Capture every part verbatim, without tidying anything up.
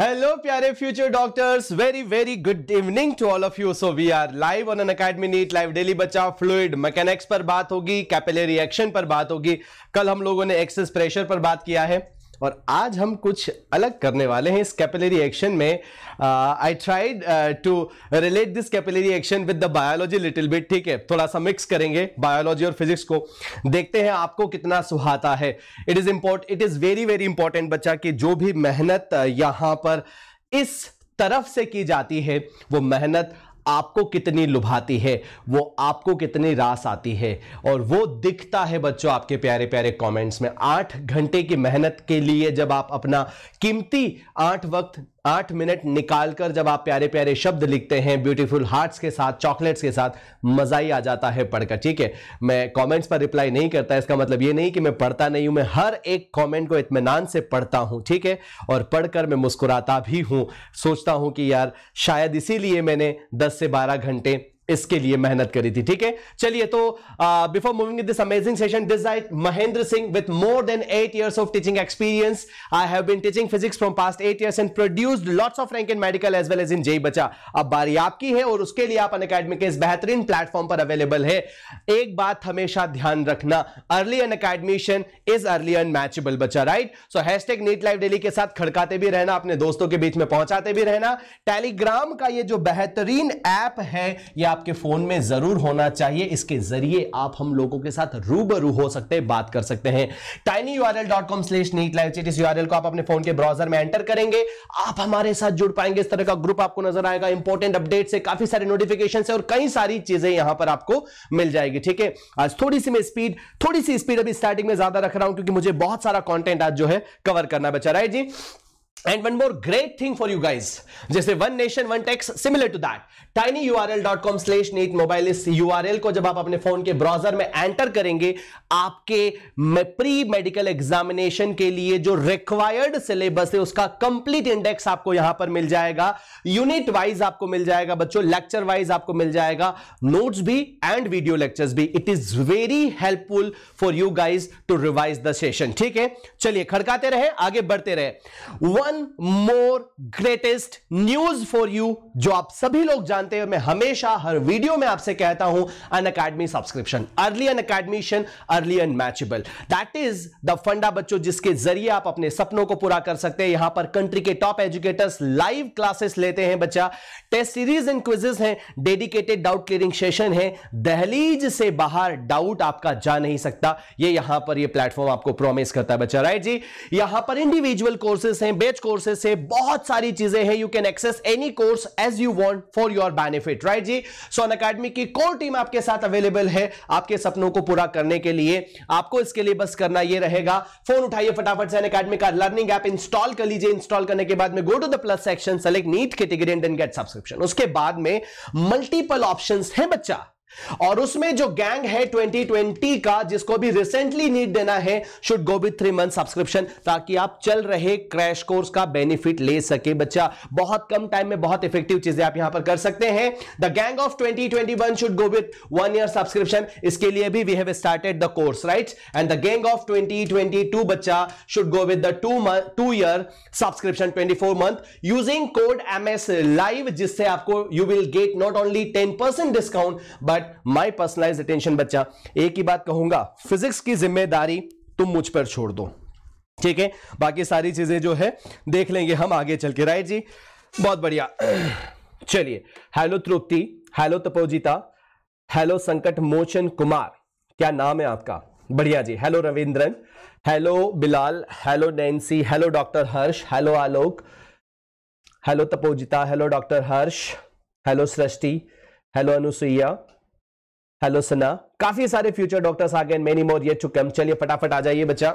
Hello प्यारे future doctors, very very good evening to all of you. So we are live on Unacademy NEET live. Daily बच्चा fluid mechanics पर बात होगी, capillary reaction पर बात होगी, कल हम लोगों ने एक्सेस प्रेशर पर बात किया है और आज हम कुछ अलग करने वाले हैं। इस कैपिलरी एक्शन में I tried to relate this capillary action with the biology little bit, ठीक है। थोड़ा सा मिक्स करेंगे बायोलॉजी और फिजिक्स को, देखते हैं आपको कितना सुहाता है। It is important, it is very very important बच्चा कि जो भी मेहनत यहाँ पर इस तरफ से की जाती है वो मेहनत आपको कितनी लुभाती है, वो आपको कितनी रास आती है, और वो दिखता है बच्चों आपके प्यारे प्यारे कमेंट्स में। आठ घंटे की मेहनत के लिए जब आप अपना कीमती आठ वक्त आठ मिनट निकालकर जब आप प्यारे प्यारे शब्द लिखते हैं ब्यूटीफुल हार्ट्स के साथ, चॉकलेट्स के साथ, मजा ही आ जाता है पढ़कर, ठीक है। मैं कमेंट्स पर रिप्लाई नहीं करता, इसका मतलब ये नहीं कि मैं पढ़ता नहीं हूं। मैं हर एक कमेंट को इत्मीनान से पढ़ता हूं, ठीक है, और पढ़कर मैं मुस्कुराता भी हूं। सोचता हूं कि यार शायद इसीलिए मैंने दस से बारह घंटे इसके लिए मेहनत करी थी, ठीक है। चलिए तो before moving this amazing session, this side Mahendra Singh with more than eight years of teaching experience. I have been teaching physics from past eight years and produced lots of rank in medical as well as in JEE. बच्चा अब बारी आपकी है और उसके लिए आप Unacademy के इस बेहतरीन प्लेटफॉर्म पर अवेलेबल है। एक बात हमेशा ध्यान रखना, early Unacademician is early unmatchable बच्चा, right. So hashtag NEET live daily के साथ खड़काते भी रहना, अपने दोस्तों के बीच में पहुंचाते भी रहना। टेलीग्राम का ये जो बेहतरीन ऐप है ये आपके फोन में जरूर होना चाहिए, इसके जरिए आप हम लोगों के साथ रूबरू हो सकते हैं, बात कर सकते हैं। tinyurl dot com slash NEET live chat इस यूआरएल को आप अपने फोन के ब्राउजर में एंटर करेंगे, आप हमारे साथ जुड़ पाएंगे। इस तरह का ग्रुप आपको नजर आएगा, इंपॉर्टेंट अपडेट से, काफी सारे नोटिफिकेशन से और कई सारी चीजें यहां पर आपको मिल जाएगी, ठीक है। आज थोड़ी सी मैं स्पीड थोड़ी सी स्पीड अभी स्टार्टिंग में ज्यादा रख रहा हूं क्योंकि मुझे बहुत सारा कॉन्टेंट आज जो है कवर करना बचा, राइट जी। And one more great thing for you guys, जैसे one nation one tax, similar to that, tinyurl dot com slash NEET mobile इस U R L को जब आप अपने फोन के ब्राउजर में एंटर करेंगे, आपके प्री मेडिकल एग्जामिनेशन के लिए जो रिक्वायर्ड सिलेबस है उसका कंप्लीट इंडेक्स आपको यहां पर मिल जाएगा। यूनिट वाइज आपको मिल जाएगा बच्चों, लेक्चर वाइज आपको मिल जाएगा, नोट्स भी एंड वीडियो लेक्चर्स भी। It is very helpful for you guys to revise the session, ठीक है। चलिए खड़काते रहे, आगे बढ़ते रहे। One more greatest news for you, जो आप सभी लोग जानते हैं, मैं हमेशा हर वीडियो में आपसे कहता हूं, Unacademy subscription, early Unacademician, early unmatchable, that is the फंडा बच्चों जिसके जरिए आप अपने सपनों को पूरा कर सकते हैं। यहां पर कंट्री के टॉप एजुकेटर्स लाइव क्लासेस लेते हैं बच्चा, टेस्ट सीरीज एंड क्विजेस हैं, डेडिकेटेड डाउट क्लियरिंग सेशन है, दहलीज से बाहर डाउट आपका जा नहीं सकता, ये यहां पर ये प्लेटफॉर्म आपको प्रॉमिस करता है बच्चा, राइट जी। यहां पर इंडिविजुअल कोर्सेस हैं, बेच कोर्सेस है, बहुत सारी चीजें हैं, you can access any course as you want for your benefit, right ji. So Unacademy की कोर टीम आपके साथ अवेलेबल है आपके सपनों को पूरा करने के लिए। आपको इसके लिए बस करना यह रहेगा, फोन उठाइए फटाफट से, अनअकैडमी का लर्निंग ऐप इंस्टॉल कर लीजिए। इंस्टॉल करने के बाद में go to the plus section, select NEET category and then get subscription. उसके बाद में मल्टीपल ऑप्शंस हैं बच्चा, और उसमें जो गैंग है ट्वेंटी ट्वेंटी का, जिसको भी रिसेंटली नीट देना है, should go with three month subscription, ताकि आप चल रहे क्रैश कोर्स का बेनिफिट ले सके बच्चा। बहुत कम टाइम में बहुत इफेक्टिव चीजें आप यहां पर कर सकते हैं। The gang of twenty twenty one should go with one year subscription, इसके लिए भी we have started the course, right. And the gang of twenty twenty two बच्चा should go with the two month two year subscription, twenty four month, using code M S live, जिससे आपको you will get not only ten percent discount but my personalize attention. बच्चा एक ही बात कहूंगा, physics की जिम्मेदारी तुम मुझ पर छोड़ दो, ठीक है, बाकी सारी चीजें जो है देख लेंगे हम आगे चल के, राइट जी। बहुत बढ़िया, चलिए। Hello Tripti, hello Tapojita, hello Sankat Mochan Kumar, क्या नाम है आपका, बढ़िया जी। Hello Ravindran, hello Bilal, hello Nancy, hello doctor Harsh, hello Alok, hello Tapojita, hello doctor Harsh, hello Srishti, hello Anusuiya, hello Sana, काफी सारे फ्यूचर डॉक्टर्स आ गए, many more yet to come. चलिए फटाफट आ जाइए बच्चा।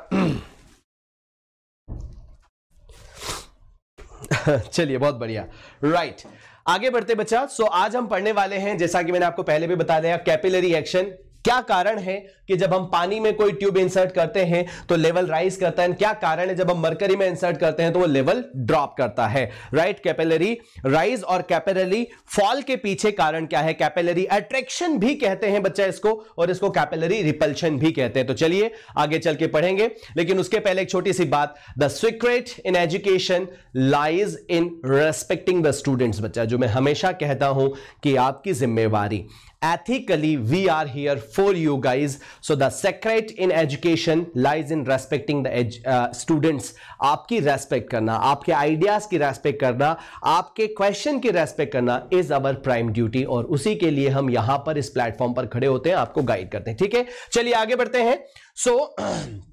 चलिए बहुत बढ़िया, राइट right. आगे बढ़ते बच्चा। सो so, आज हम पढ़ने वाले हैं, जैसा कि मैंने आपको पहले भी बता दिया, कैपिलरी एक्शन, क्या कारण है कि जब हम पानी में कोई ट्यूब इंसर्ट करते हैं तो लेवल राइज करता है, क्या कारण है जब हम मरकरी में इंसर्ट करते हैं तो वो लेवल ड्रॉप करता है, राइट। कैपिलरी राइज और कैपिलरी फॉल के पीछे कारण क्या है? कैपिलरी अट्रैक्शन भी कहते हैं बच्चा इसको, और इसको कैपिलरी रिपल्शन भी कहते हैं। तो चलिए आगे चल के पढ़ेंगे, लेकिन उसके पहले एक छोटी सी बात। The secret in education lies in respecting the students. बच्चा जो मैं हमेशा कहता हूं कि आपकी जिम्मेवारी, ethically we are here for you guys, so the secret in education lies in respecting the edu, uh, students। आपकी रेस्पेक्ट करना, आपके आइडियाज की रेस्पेक्ट करना, आपके क्वेश्चन की रेस्पेक्ट करना इज अवर प्राइम ड्यूटी, और उसी के लिए हम यहां पर इस प्लेटफॉर्म पर खड़े होते हैं, आपको गाइड करते हैं, ठीक है। चलिए आगे बढ़ते हैं। सो so,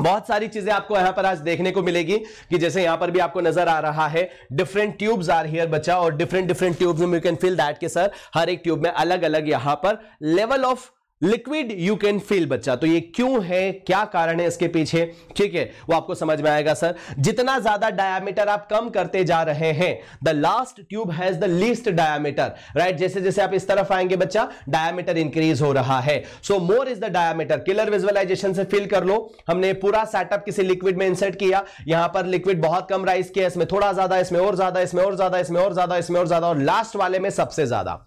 बहुत सारी चीजें आपको यहां पर आज देखने को मिलेगी कि जैसे यहां पर भी आपको नजर आ रहा है डिफरेंट ट्यूब्स आर हियर बच्चा, और डिफरेंट डिफरेंट ट्यूब्स में यू कैन फील दैट के सर हर एक ट्यूब में अलग अलग यहां पर level of liquid you can feel बच्चा। तो ये क्यों है, क्या कारण है इसके पीछे, ठीक है, वो आपको समझ में आएगा। सर जितना ज्यादा डायामीटर आप कम करते जा रहे हैं, the last tube has the least diameter, right. जैसे जैसे आप इस तरफ आएंगे बच्चा डायामीटर इंक्रीज हो रहा है, so more is the diameter. Killer visualisation से फील कर लो, हमने पूरा सेटअप किसी लिक्विड में इंसर्ट किया, यहां पर लिक्विड बहुत कम राइज किया, इसमें थोड़ा ज्यादा, इसमें और ज्यादा, इसमें और ज्यादा, इसमें और ज्यादा, इसमें और ज्यादा, और लास्ट वाले में सबसे ज्यादा।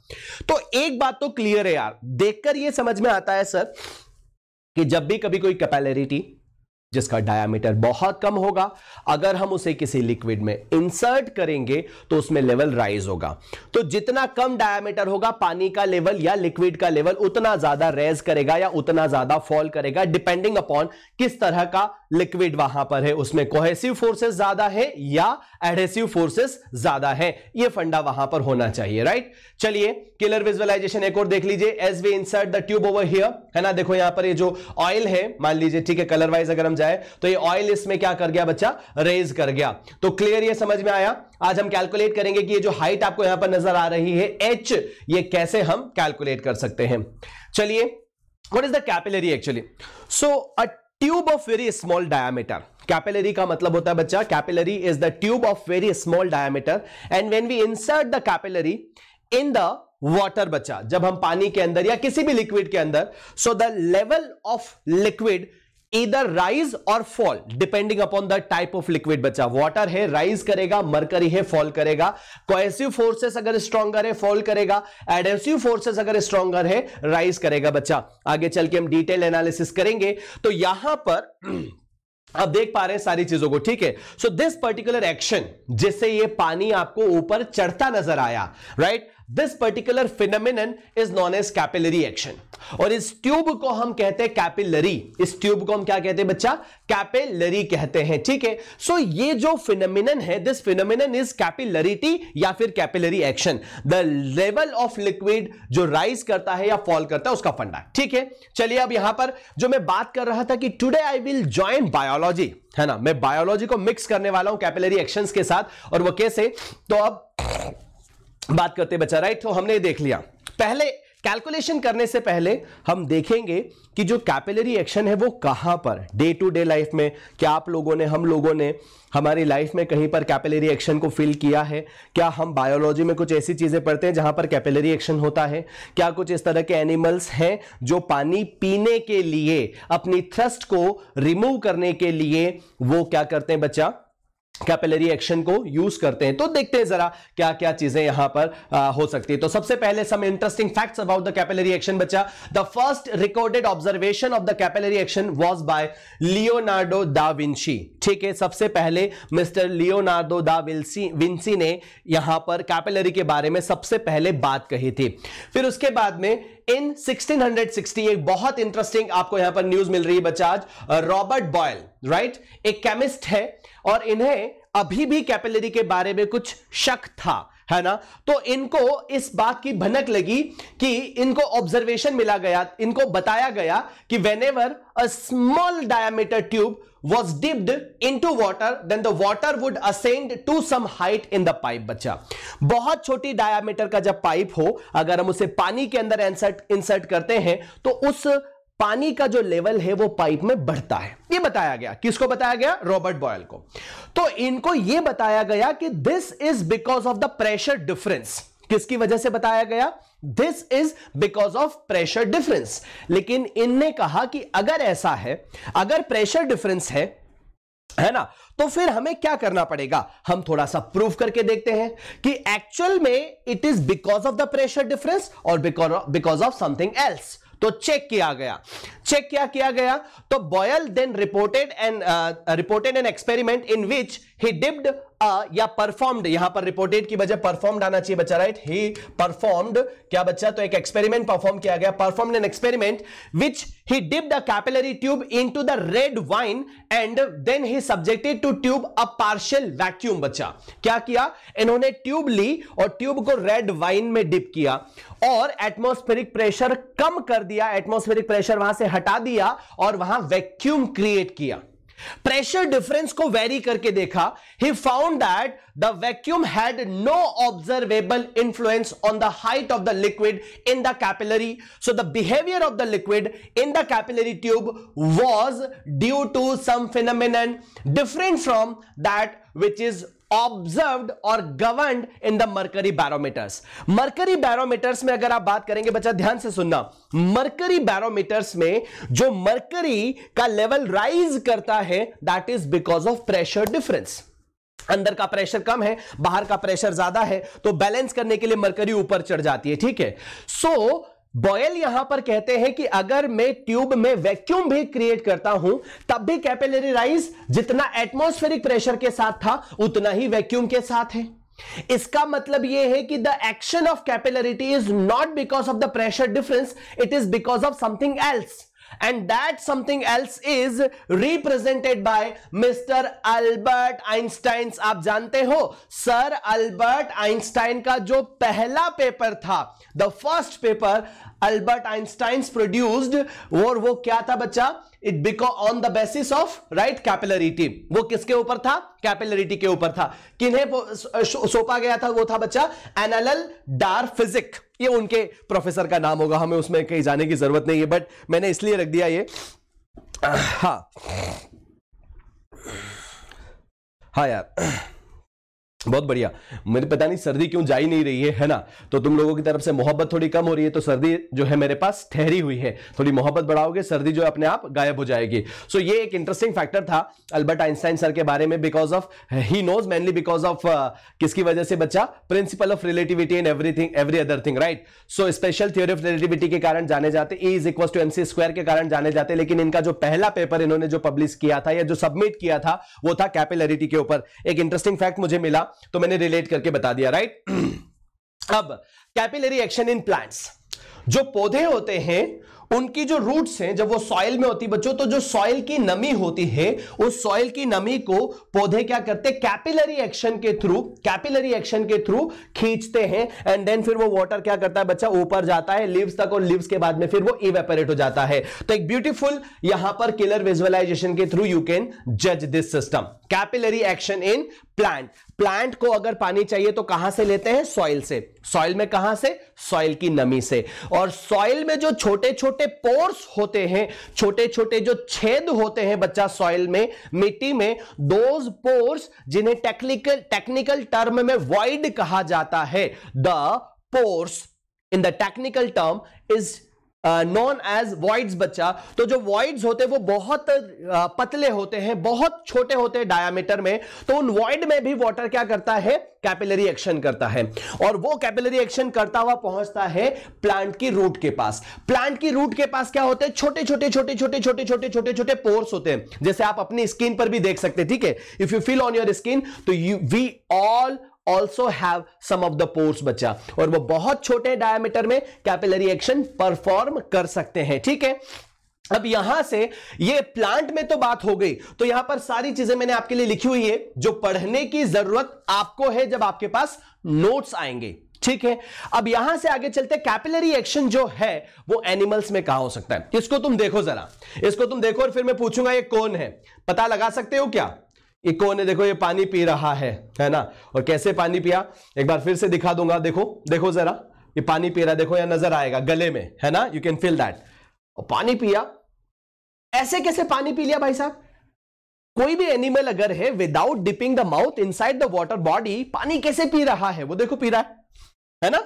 तो एक बात तो क्लियर है यार, देखकर यह समझ में आता है सर कि जब भी कभी कोई कैपिलरिटी जिसका डायामीटर बहुत कम होगा, अगर हम उसे किसी लिक्विड में इंसर्ट करेंगे तो उसमें लेवल राइज होगा। तो जितना कम डायामीटर होगा पानी का लेवल या लिक्विड का लेवल, उतना ज्यादा रेज करेगा या उतना ज्यादा फॉल करेगा, डिपेंडिंग अपॉन किस तरह का लिक्विड वहां पर है, उसमें कोहेसिव फोर्सेस ज्यादा है या एडहेसिव फोर्सेस ज्यादा है, यह फंडा वहां पर होना चाहिए, राइट। चलिए किलर विजुअलाइजेशन एक और देख लीजिए। As we insert the tube over here, है ना, देखो यहां पर ये जो ऑयल है मान लीजिए, ठीक है, कलर वाइज अगर हम जाए तो ये ऑयल इसमें क्या कर गया बच्चा, रेज कर गया। तो क्लियर ये समझ में आया। आज हम कैलकुलेट करेंगे कि ये जो हाइट आपको यहां पर नजर आ रही है एच, ये कैसे हम कैलकुलेट कर सकते हैं। चलिए what is the capillary actually. So a tube of very small diameter, capillary का मतलब होता है बच्चा, capillary is the tube of very small diameter, and when we insert the capillary in the water बच्चा, जब हम पानी के अंदर या किसी भी लिक्विड के अंदर, so the level of liquid Either rise or fall depending upon the type of liquid बच्चा। water है rise करेगा, mercury है fall करेगा, cohesive forces अगर stronger है fall करेगा, adhesive forces अगर stronger है rise करेगा बच्चा। आगे चल के हम detail analysis करेंगे। तो यहां पर आप देख पा रहे हैं सारी चीजों को, ठीक है। सो दिस पर्टिकुलर एक्शन जिससे ये पानी आपको ऊपर चढ़ता नजर आया, right, this particular phenomenon is known as capillary action, और इस ट्यूब को हम कहते हैं कैपिलरी। इस ट्यूब को हम क्या कहते हैं बच्चा, कैपिलरी कहते हैं, ठीक है। सो ये जो फिनोमिनन है, दिस फिनोमिनन इज कैपिलरिटी या फिर capillary action, the level of liquid जो राइज करता है या फॉल करता है उसका फंडा, ठीक है। चलिए अब यहां पर जो मैं बात कर रहा था कि today I will join biology, है ना, मैं बायोलॉजी को मिक्स करने वाला हूं कैपिलरी एक्शन के साथ, और वो कैसे, तो अब बात करते बच्चा, राइट। तो हमने देख लिया, पहले कैलकुलेशन करने से पहले हम देखेंगे कि जो कैपिलरी एक्शन है वो कहां per day to day life में, क्या आप लोगों ने, हम लोगों ने हमारी लाइफ में कहीं पर कैपिलरी एक्शन को फील किया है, क्या हम बायोलॉजी में कुछ ऐसी चीजें पढ़ते हैं जहां पर कैपिलरी एक्शन होता है, क्या कुछ इस तरह के एनिमल्स हैं जो पानी पीने के लिए अपनी थ्रस्ट को रिमूव करने के लिए वो क्या करते हैं बच्चा, कैपिलरी एक्शन को यूज करते हैं। तो देखते हैं जरा क्या क्या चीजें यहां पर आ, हो सकती है। तो सबसे पहले some interesting facts about the capillary action बच्चा। The first recorded observation of the capillary action was by Leonardo da Vinci, ठीक है। सबसे पहले मिस्टर लियोनार्डो दा विंची ने यहां पर कैपिलरी के बारे में सबसे पहले बात कही थी। फिर उसके बाद में इन सिक्सटीन सिक्सटी एक बहुत इंटरेस्टिंग आपको यहां पर न्यूज मिल रही है बच्चा आज, रॉबर्ट बॉयल, राइट, एक केमिस्ट है, और इन्हें अभी भी कैपिलरी के बारे में कुछ शक था, है ना। तो इनको इस बात की भनक लगी कि इनको ऑब्जर्वेशन मिला गया, इनको बताया गया कि whenever a small diameter tube was dipped into water then the water would ascend to some height in the pipe बच्चा। बहुत छोटी डायामीटर का जब पाइप हो, अगर हम उसे पानी के अंदर इंसर्ट इंसर्ट करते हैं तो उस पानी का जो लेवल है वो पाइप में बढ़ता है, ये बताया गया। किसको बताया गया, रॉबर्ट बॉयल को। तो इनको ये बताया गया कि this is because of the pressure difference, किसकी वजह से बताया गया? This is because of pressure difference. लेकिन इनने कहा कि अगर ऐसा है, अगर प्रेशर डिफरेंस है है ना, तो फिर हमें क्या करना पड़ेगा? हम थोड़ा सा प्रूफ करके देखते हैं कि एक्चुअल में it is because of the pressure difference और बिकॉज ऑफ समथिंग एल्स। तो चेक किया गया, चेक क्या किया गया? तो Boyle then reported and reported an experiment in which he dipped या परफॉर्म्ड, यहां पर रिपोर्टेड की बजाय परफॉर्म्ड आना चाहिए बच्चा, राइट? ही परफॉर्म्ड क्या बच्चा? तो एक एक्सपेरिमेंट परफॉर्म किया गया, performed an experiment which he dipped a capillary tube into the red wine and then he subjected to tube a partial vacuum. बच्चा क्या किया? इन्होंने ट्यूब ली और ट्यूब को रेड वाइन में डिप किया और एटमोस्फेरिक प्रेशर कम कर दिया, एटमोस्फेरिक प्रेशर वहां से हटा दिया और वहां वैक्यूम क्रिएट किया। प्रेशर डिफरेंस को वेरी करके देखा। He found that the vacuum had no observable influence on the height of the liquid in the capillary, so the behaviour of the liquid in the capillary tube was due to some phenomenon different from that which is observed और governed in the mercury barometers. Mercury barometers में अगर आप बात करेंगे बच्चा, ध्यान से सुनना, मरकरी बैरोमीटर्स में जो मरकरी का लेवल राइज करता है that is because of pressure difference. अंदर का प्रेशर कम है, बाहर का प्रेशर ज्यादा है, तो बैलेंस करने के लिए मरकरी ऊपर चढ़ जाती है, ठीक है? सो so, बॉयल यहां पर कहते हैं कि अगर मैं ट्यूब में वैक्यूम भी क्रिएट करता हूं तब भी कैपिलरी राइज जितना एटमॉस्फेरिक प्रेशर के साथ था उतना ही वैक्यूम के साथ है। इसका मतलब यह है कि the action of capillarity is not because of the pressure difference, it is because of something else and that something else is represented by mister Albert Einstein। आप जानते हो सर अल्बर्ट आइंस्टाइन का जो पहला पेपर था, the first paper Albert Einstein produced, और वो क्या था बच्चा? It because on the basis of right capillarity. वो किसके ऊपर था? कैपिलरिटी के ऊपर था। किन्हें सौंपा गया था? वो था बच्चा एनल डार फिजिक, ये उनके प्रोफेसर का नाम होगा, हमें उसमें कहीं जाने की जरूरत नहीं है, बट मैंने इसलिए रख दिया ये। हाँ हाँ यार बहुत बढ़िया, मेरे पता नहीं सर्दी क्यों जा ही नहीं रही है है ना? तो तुम लोगों की तरफ से मोहब्बत थोड़ी कम हो रही है, तो सर्दी जो है मेरे पास ठहरी हुई है, थोड़ी मोहब्बत बढ़ाओगे सर्दी जो अपने आप गायब हो जाएगी। सो so, ये एक इंटरेस्टिंग फैक्टर था अल्बर्ट आइंस्टाइन सर के बारे में, because of he knows mainly because of किसकी वजह से बच्चा? Principle of relativity and everything every other thing, right? So special theory of relativity के कारण जाने जाते, E is equal to M C square के कारण जाने जाते। लेकिन इनका जो पहला पेपर इन्होंने जो पब्लिश किया था या जो सबमिट किया था वो था कैपिलरिटी के ऊपर। एक इंटरेस्टिंग फैक्ट मुझे मिला तो मैंने रिलेट करके बता दिया, राइट? अब कैपिलरी एक्शन इन प्लांट्स, जो पौधे होते हैं उनकी जो रूट्स हैं जब वो सॉइल में होती बच्चों, तो जो सॉइल की नमी होती है उस सॉइल की नमी को पौधे क्या करते? कैपिलरी एक्शन के थ्रू, कैपिलरी एक्शन के थ्रू खींचते हैं एंड देन फिर वो वाटर क्या करता है बच्चा? ऊपर जाता है लीव्स तक और लीव्स के बाद में फिर वो इवेपोरेट हो जाता है। तो एक ब्यूटीफुल यहां पर किलर विजुअलाइजेशन के थ्रू यू कैन जज this system, capillary action in plant. Plant को अगर पानी चाहिए तो कहां से लेते हैं? सॉइल से। सॉइल में कहां से? सॉइल की नमी से। और सॉइल में जो छोटे छोटे पोर्स होते हैं, छोटे छोटे जो छेद होते हैं बच्चा सॉइल में, मिट्टी में, दोज पोर्स जिन्हें टेक्निकल टेक्निकल टर्म में वॉइड कहा जाता है, the pores in the technical term is known as voids बच्चा। तो जो वॉइड्स होते हैं वो बहुत uh, पतले होते हैं, बहुत छोटे होते हैं डायामीटर में, तो उन वॉइड में भी वाटर क्या करता है? कैपिलरी एक्शन करता है। और वो कैपिलरी एक्शन करता हुआ पहुंचता है प्लांट की रूट के पास। प्लांट की रूट के पास क्या होते हैं? छोटे छोटे छोटे छोटे छोटे छोटे छोटे छोटे पोर्स होते हैं, जैसे आप अपनी स्किन पर भी देख सकते हैं, ठीक है? If you feel on your skin तो you we all also have some of the pores बच्चा, और वो बहुत छोटे डायमीटर में कैपिलरी एक्शन परफॉर्म कर सकते हैं, ठीक है? अब यहां से ये प्लांट में तो बात हो गई, तो यहां पर सारी चीजें मैंने आपके लिए लिखी हुई है जो पढ़ने की जरूरत आपको है जब आपके पास नोट्स आएंगे, ठीक है? अब यहां से आगे चलते, कैपिलरी एक्शन जो है वो एनिमल्स में कहां हो सकता है? इसको तुम देखो जरा, इसको तुम देखो और फिर मैं पूछूंगा ये कौन है, पता लगा सकते हो क्या ये कौन है? देखो ये पानी पी रहा है, है ना? और कैसे पानी पिया एक बार फिर से दिखा दूंगा, देखो देखो जरा ये पानी पी रहा है, देखो या नजर आएगा गले में, है ना? You can feel that. और पानी पिया, ऐसे कैसे पानी पी लिया भाई साहब? कोई भी एनिमल अगर है without dipping the mouth inside the water body, पानी कैसे पी रहा है? वो देखो पी रहा है, है ना,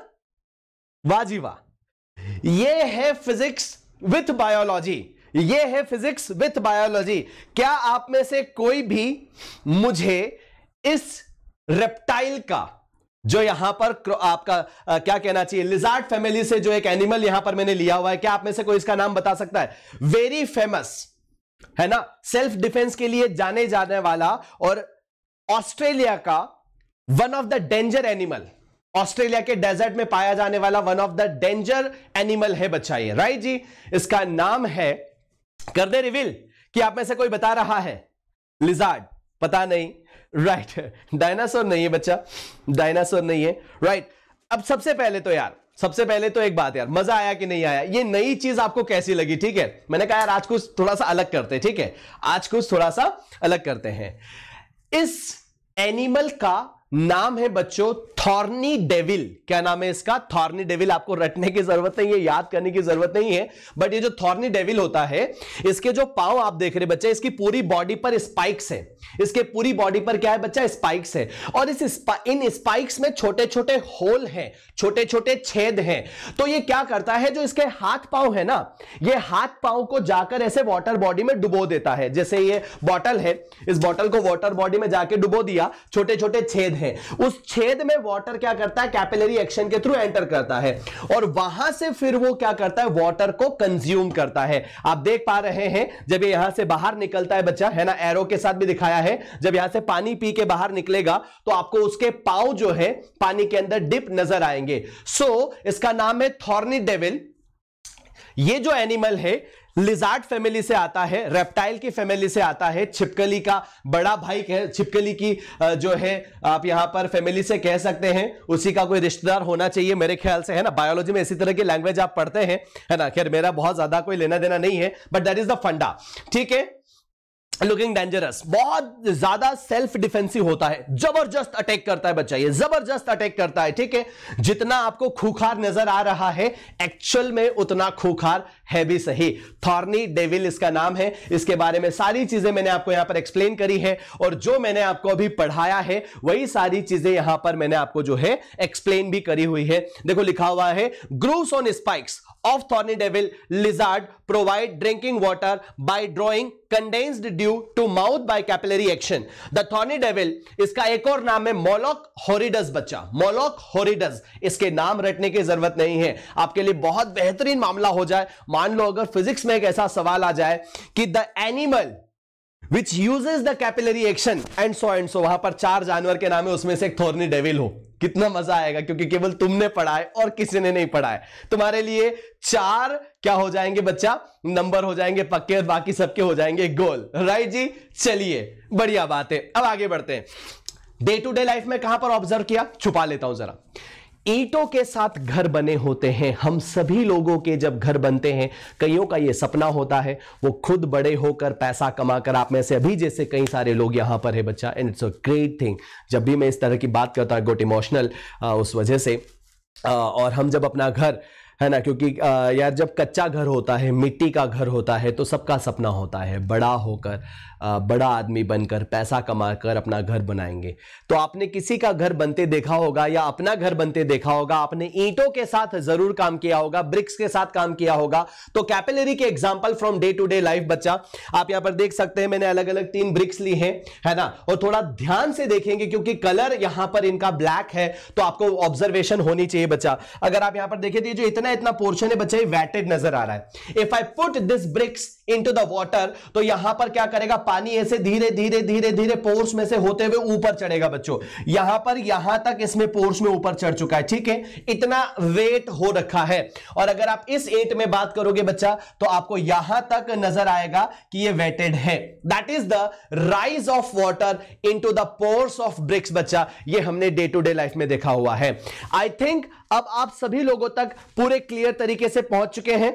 वाह जी वाह। ये है फिजिक्स विथ बायोलॉजी, ये है फिजिक्स विथ बायोलॉजी। क्या आप में से कोई भी मुझे इस रेप्टाइल का, जो यहां पर आपका आ, क्या कहना चाहिए, लिजार्ड फैमिली से जो एक एनिमल यहां पर मैंने लिया हुआ है, क्या आप में से कोई इसका नाम बता सकता है? वेरी फेमस है ना, सेल्फ डिफेंस के लिए जाने जाने वाला और ऑस्ट्रेलिया का one of the danger animal, Australia के डेजर्ट में पाया जाने वाला one of the danger animal है बच्चा ये, राइट जी। इसका नाम है, कर दे रिवील कि आप में से कोई बता रहा है? लिजार्ड, पता नहीं, राइट। डायनासोर नहीं है बच्चा, डायनासोर नहीं है, राइट। अब सबसे पहले तो यार, सबसे पहले तो एक बात यार, मजा आया कि नहीं आया? ये नई चीज आपको कैसी लगी? ठीक है, मैंने कहा यार आज कुछ थोड़ा सा अलग करते हैं, ठीक है, आज कुछ थोड़ा सा अलग करते हैं। इस एनिमल का नाम है बच्चों थॉर्नी डेविल। क्या नाम है इसका? Thorny devil. आपको रटने की जरूरत नहीं है, याद करने की जरूरत नहीं है, बट ये जो थॉर्नी डेविल होता है, इसके जो पांव आप देख रहे बच्चे, इसकी पूरी बॉडी पर स्पाइक्स है। इसके पूरी बॉडी पर क्या है बच्चा? स्पाइक्स है। और इस स्पा, इन स्पाइक्स में छोटे छोटे होल हैं, छोटे छोटे छेद हैं। तो ये क्या करता है, जो इसके हाथ पांव है ना, ये हाथ पांव को जाकर ऐसे वाटर बॉडी में डुबो देता है। जैसे ये बॉटल है, इस बॉटल को वाटर बॉडी में जाके डुबो दिया, छोटे छोटे छेद है, उस छेद में वाटर क्या करता है, कैपिलरी एक्शन के थ्रू एंटर करता है, और वहां से फिर वो क्या करता है, वाटर को कंज्यूम करता है। आप देख पा रहे हैं जब ये यहां से बाहर निकलता है बच्चा, है ना, एरो के साथ भी दिखाया है, जब यहां से पानी पी के बाहर निकलेगा तो आपको उसके पांव जो है पानी के अंदर डिप नजर आएंगे। सो so, इसका नाम है थॉर्नी डेविल। ये जो एनिमल है लिजार्ड फैमिली से आता है, रेप्टाइल की फैमिली से आता है, छिपकली का बड़ा भाई कह, छिपकली की जो है आप यहां पर फैमिली से कह सकते हैं, उसी का कोई रिश्तेदार होना चाहिए मेरे ख्याल से, है ना। बायोलॉजी में इसी तरह की लैंग्वेज आप पढ़ते हैं, है ना। खैर मेरा बहुत ज्यादा कोई लेना देना नहीं है, बट दैट इज द फंडा, ठीक है। लुकिंग डेंजरस, बहुत ज्यादा सेल्फ डिफेंसिव होता है, जबरदस्त अटैक करता है बच्चा ये, जबरदस्त अटैक करता है, ठीक है। जितना आपको खूंखार नजर आ रहा है एक्चुअल में उतना खूंखार है भी सही। थॉर्नी डेविल इसका नाम है। इसके बारे में सारी चीजें मैंने आपको यहां पर एक्सप्लेन करी है, और जो मैंने आपको अभी पढ़ाया है वही सारी चीजें यहां पर मैंने आपको जो है एक्सप्लेन भी करी हुई है। देखो लिखा हुआ है, grooves on spikes of thorny devil lizard provide drinking water by drawing condensed dew to mouth by capillary action. The thorny devil, इसका एक और नाम है Moloch horridus बच्चा, Moloch horridus। इसके नाम रटने की जरूरत नहीं है, आपके लिए बहुत बेहतरीन मामला हो जाए। मान लो अगर फिजिक्स में एक ऐसा सवाल आ जाए कि the animal which uses the capillary action and so and so, वहां पर चार जानवर के नाम है, उसमें से एक थॉर्नी डेविल हो, कितना मजा आएगा, क्योंकि केवल तुमने पढ़ा है और किसी ने नहीं पढ़ा है। तुम्हारे लिए चार क्या हो जाएंगे बच्चा, नंबर हो जाएंगे पक्के, और बाकी सबके हो जाएंगे गोल, राइट जी। चलिए बढ़िया बात है, अब आगे बढ़ते हैं। डे टू डे लाइफ में कहां पर ऑब्जर्व किया, छुपा लेता हूं जरा। ईंटों के साथ घर बने होते हैं हम सभी लोगों के, जब घर बनते हैं कईयों का ये सपना होता है वो खुद बड़े होकर पैसा कमाकर, आप में से अभी जैसे कई सारे लोग यहाँ पर है बच्चा, and it's a great thing. जब भी मैं इस तरह की बात करता हूँ गोट इमोशनल उस वजह से। आ, और हम जब अपना घर, है ना, क्योंकि यार जब कच्चा घर होता है, मिट्टी का घर होता है, तो सबका सपना होता है बड़ा होकर, बड़ा आदमी बनकर, पैसा कमाकर अपना घर बनाएंगे। तो आपने किसी का घर बनते देखा होगा या अपना घर बनते देखा होगा, आपने ईंटों के साथ जरूर काम किया होगा, ब्रिक्स के साथ काम किया होगा। तो कैपिलरी के example from day to day life बच्चा, आप यहाँ पर देख सकते हैं मैंने अलग अलग तीन ब्रिक्स ली हैं, है ना। और थोड़ा ध्यान से देखेंगे क्योंकि कलर यहाँ पर इनका ब्लैक है, तो आपको ऑब्जर्वेशन होनी चाहिए बच्चा। अगर आप यहाँ पर देखें तो ये जो इतना इतना पोर्शन है बच्चे वेटेड नजर आ रहा है। If I put this bricks into the water, तो यहां पर क्या करेगा, पानी ऐसे धीरे धीरे धीरे धीरे पोर्स में से होते हुए ऊपर चढ़ेगा बच्चों। यहां पर यहां तक इसमें पोर्स में ऊपर चढ़ चुका है, ठीक है, इतना वेट हो रखा है। और अगर आप इस ईंट में बात करोगे बच्चा, तो आपको यहां तक नजर आएगा कि ये वेटेड है। That is the rise of water into the pores of bricks बच्चा, ये हमने डे टू डे लाइफ में देखा हुआ है। आई थिंक अब आप सभी लोगों तक पूरे क्लियर तरीके से पहुंच चुके हैं,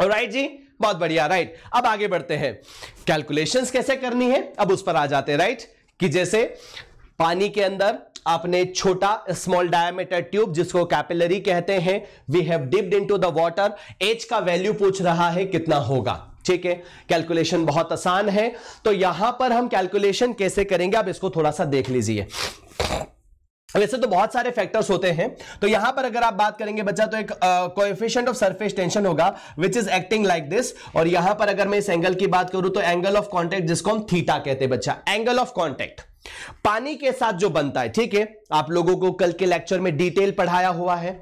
राइट जी, बहुत बढ़िया, राइट। अब आगे बढ़ते हैं, कैलकुलेशंस कैसे करनी है अब उस पर आ जाते हैं, राइट। कि जैसे पानी के अंदर आपने छोटा स्मॉल डायमीटर ट्यूब जिसको कैपिलरी कहते हैं, we have dipped into the water, H का वैल्यू पूछ रहा है कितना होगा, ठीक है। कैलकुलेशन बहुत आसान है, तो यहां पर हम कैलकुलेशन कैसे करेंगे, आप इसको थोड़ा सा देख लीजिए। वैसे तो बहुत सारे फैक्टर्स होते हैं, तो यहां पर अगर आप बात करेंगे बच्चा तो एक कोएफिशिएंट ऑफ सरफेस टेंशन होगा which is acting like this. और यहां पर अगर मैं इस एंगल की बात करूं तो एंगल ऑफ कांटेक्ट जिसको हम थीटा कहते हैं बच्चा, एंगल ऑफ कांटेक्ट पानी के साथ जो बनता है, ठीक है, आप लोगों को कल के लेक्चर में डिटेल पढ़ाया हुआ है।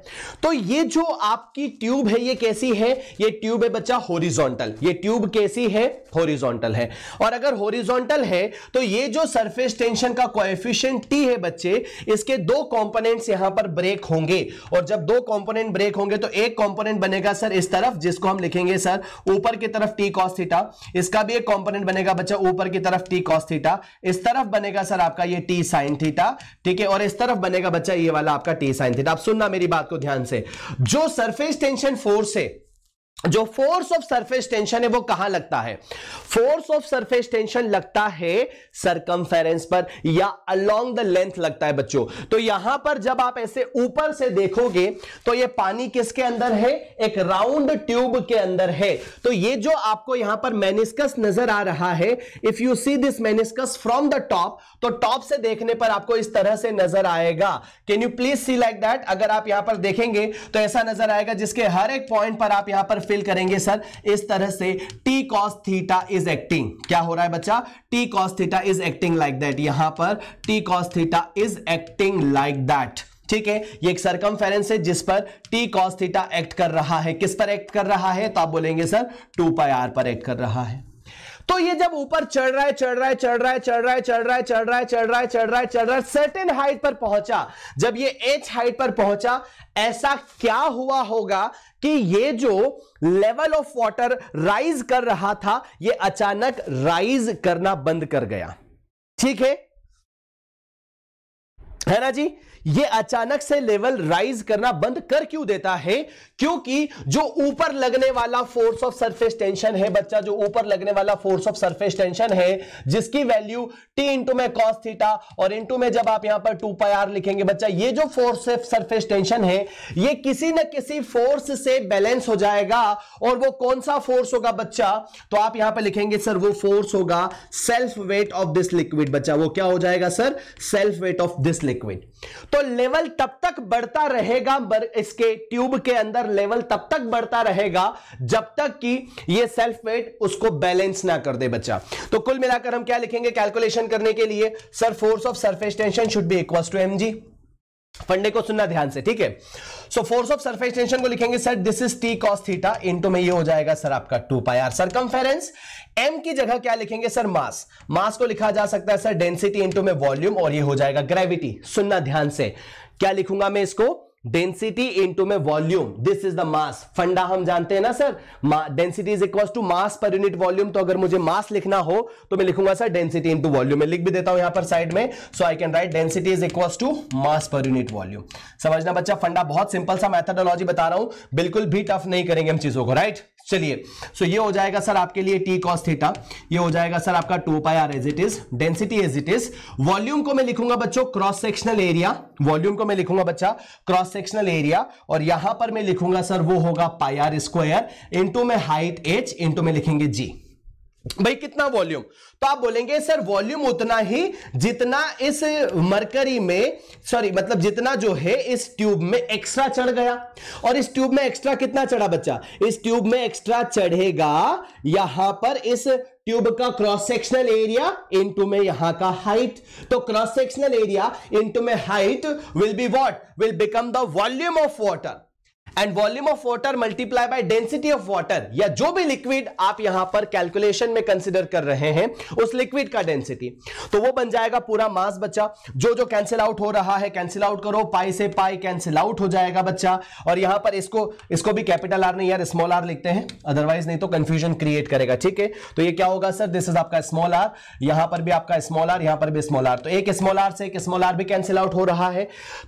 तो ये जो आपकी ट्यूब है ये कैसी है, ये ट्यूब है बच्चा हॉरिजॉन्टल, ये ट्यूब कैसी है, हॉरिजॉन्टल है। और अगर हॉरिजॉन्टल है तो ये जो सरफेस टेंशन का कोएफिशिएंट टी है बच्चे, इसके दो कंपोनेंट्स यहां पर ब्रेक होंगे, और जब दो कंपोनेंट ब्रेक होंगे तो एक कंपोनेंट बनेगा सर इस तरफ, जिसको हम लिखेंगे सर ऊपर की तरफ टी कॉस थीटा, इसका भी एक कंपोनेंट बनेगा बच्चा ऊपर की तरफ टी कॉस थीटा, इस तरफ बनेगा सर आपका ये टी साइन थीटा, ठीक है, और इस तरफ बनेगा बच्चा ये वाला आपका टी साइन थीटा। आप सुनना मेरी बात को ध्यान से, जो सरफेस टेंशन फोर्स है, जो फोर्स ऑफ सरफेस टेंशन है वो कहां लगता है, फोर्स ऑफ सरफेस टेंशन लगता है सरकमफेरेंस पर या अलोंग द लेंथ लगता है बच्चों। तो यहां पर जब आप ऐसे ऊपर से देखोगे तो ये पानी किसके अंदर है, एक राउंड ट्यूब के अंदर है। तो ये जो आपको यहां पर मेनिस्कस नजर आ रहा है, if you see this meniscus from the top, तो टॉप से देखने पर आपको इस तरह से नजर आएगा। Can you please see like that, अगर आप यहां पर देखेंगे तो ऐसा नजर आएगा, जिसके हर एक पॉइंट पर आप यहां पर फिल करेंगे सर इस तरह से T cos theta is acting, क्या हो रहा है बच्चा, T cos theta is acting like that, यहां पर T cos theta is acting like that, ठीक है। ये एक सरकमफेरेंस है जिस पर टी कॉस थीटा एक्ट कर रहा है, किस पर एक्ट कर रहा है, तो आप बोलेंगे सर टू पाई आर पर एक्ट कर रहा है। तो ये जब ऊपर चढ़ रहा है चढ़ रहा है चढ़ रहा है चढ़ रहा है चढ़ रहा है चढ़ रहा है चढ़ रहा है चढ़ रहा है चढ़ रहा है सर्टेन हाइट पर पहुंचा, जब ये एच हाइट पर पहुंचा, ऐसा क्या हुआ होगा कि ये जो लेवल ऑफ वाटर राइज कर रहा था ये अचानक राइज करना बंद कर गया, ठीक है है ना जी। ये अचानक से लेवल राइज करना बंद कर क्यों देता है, क्योंकि जो ऊपर लगने वाला फोर्स ऑफ सरफेस टेंशन है बच्चा, जो ऊपर लगने वाला फोर्स ऑफ सरफेस टेंशन है जिसकी वैल्यू टी इंटू में कॉस थीटा और इंटू में जब आप यहां पर टू पाई आर लिखेंगे बच्चा, ये जो फोर्स ऑफ सरफेस टेंशन है ये किसी ना किसी फोर्स से बैलेंस हो जाएगा। और वो कौन सा फोर्स होगा बच्चा, तो आप यहां पर लिखेंगे सर वो फोर्स होगा self weight of this liquid बच्चा, वो क्या हो जाएगा sir, self weight of this liquid. तो लेवल तब तक बढ़ता रहेगा, इसके ट्यूब के अंदर लेवल तब तक बढ़ता रहेगा जब तक कि ये सेल्फ वेट उसको बैलेंस ना कर दे बच्चा। तो कुल मिलाकर हम क्या लिखेंगे कैलकुलेशन करने के लिए, sir force of surface tension should be equal to M G. फंडे को सुनना ध्यान से, ठीक है। So force of surface tension को लिखेंगे sir this is T cos theta, into में ये हो जाएगा सर आपका two pi R circumference. M की जगह क्या लिखेंगे सर, मास, मास को लिखा जा सकता है सर डेंसिटी इनटू में वॉल्यूम, और ये हो जाएगा ग्रेविटी। सुनना ध्यान से, क्या लिखूंगा मैं इसको, डेंसिटी इनटू में volume, this is the mass. फंडा हम जानते हैं ना sir, density is equal to mass पर यूनिट वॉल्यूम। तो अगर मुझे मास लिखना हो तो मैं लिखूंगा सर डेंसिटी इनटू वॉल्यूम, मैं लिख भी देता हूं यहां पर साइड में। So I can write density is equal to mass पर यूनिट वॉल्यूम। समझना बच्चा, फंडा बहुत सिंपल सा मैथडोलॉजी बता रहा हूं, बिल्कुल भी टफ नहीं करेंगे हम चीजों को, राइट। चलिए, सो ये हो जाएगा सर आपके लिए टी कॉस थीटा, ये हो जाएगा सर आपका two pi R as it is, density as it is. Volume को मैं लिखूंगा बच्चों क्रॉस सेक्शनल एरिया, वॉल्यूम को मैं लिखूंगा बच्चा क्रॉस सेक्शनल एरिया, और यहां पर मैं लिखूंगा सर वो होगा पाई आर स्क्वायर, इनटू में हाइट एच, इनटू में लिखेंगे जी। भाई कितना वॉल्यूम, तो आप बोलेंगे सर वॉल्यूम उतना ही जितना इस मरकरी में, सॉरी मतलब जितना जो है इस ट्यूब में एक्स्ट्रा चढ़ गया। और इस ट्यूब में एक्स्ट्रा कितना चढ़ा बच्चा, इस ट्यूब में एक्स्ट्रा चढ़ेगा यहां पर इस ट्यूब का क्रॉस सेक्शनल एरिया इनटू में यहां का हाइट। तो क्रॉस सेक्शनल एरिया इनटू में height will be what, will become the volume of water, and volume of water multiply by density of water, या जो भी लिक्विड आप यहां पर कैलकुलेशन में कंसिडर कर रहे हैं उस लिक्विड का डेंसिटी, तो वो बन जाएगा पूरा मास बच्चा। जो जो कैंसिल आउट हो रहा है कैंसिल आउट करो, पाई से पाई कैंसिल आउट हो जाएगा बच्चा। और यहां पर इसको इसको भी कैपिटल आर नहीं यार, स्मॉल आर लिखते हैं, अदरवाइज नहीं तो कंफ्यूजन क्रिएट करेगा, ठीक है। तो ये क्या होगा सर, दिस इज आपका स्मॉल आर, यहां पर भी आपका स्मॉल आर, यहां पर भी स्मॉल आर, तो एक स्मॉल आर से एक स्मॉल आर भी कैंसिल आउट हो रहा है।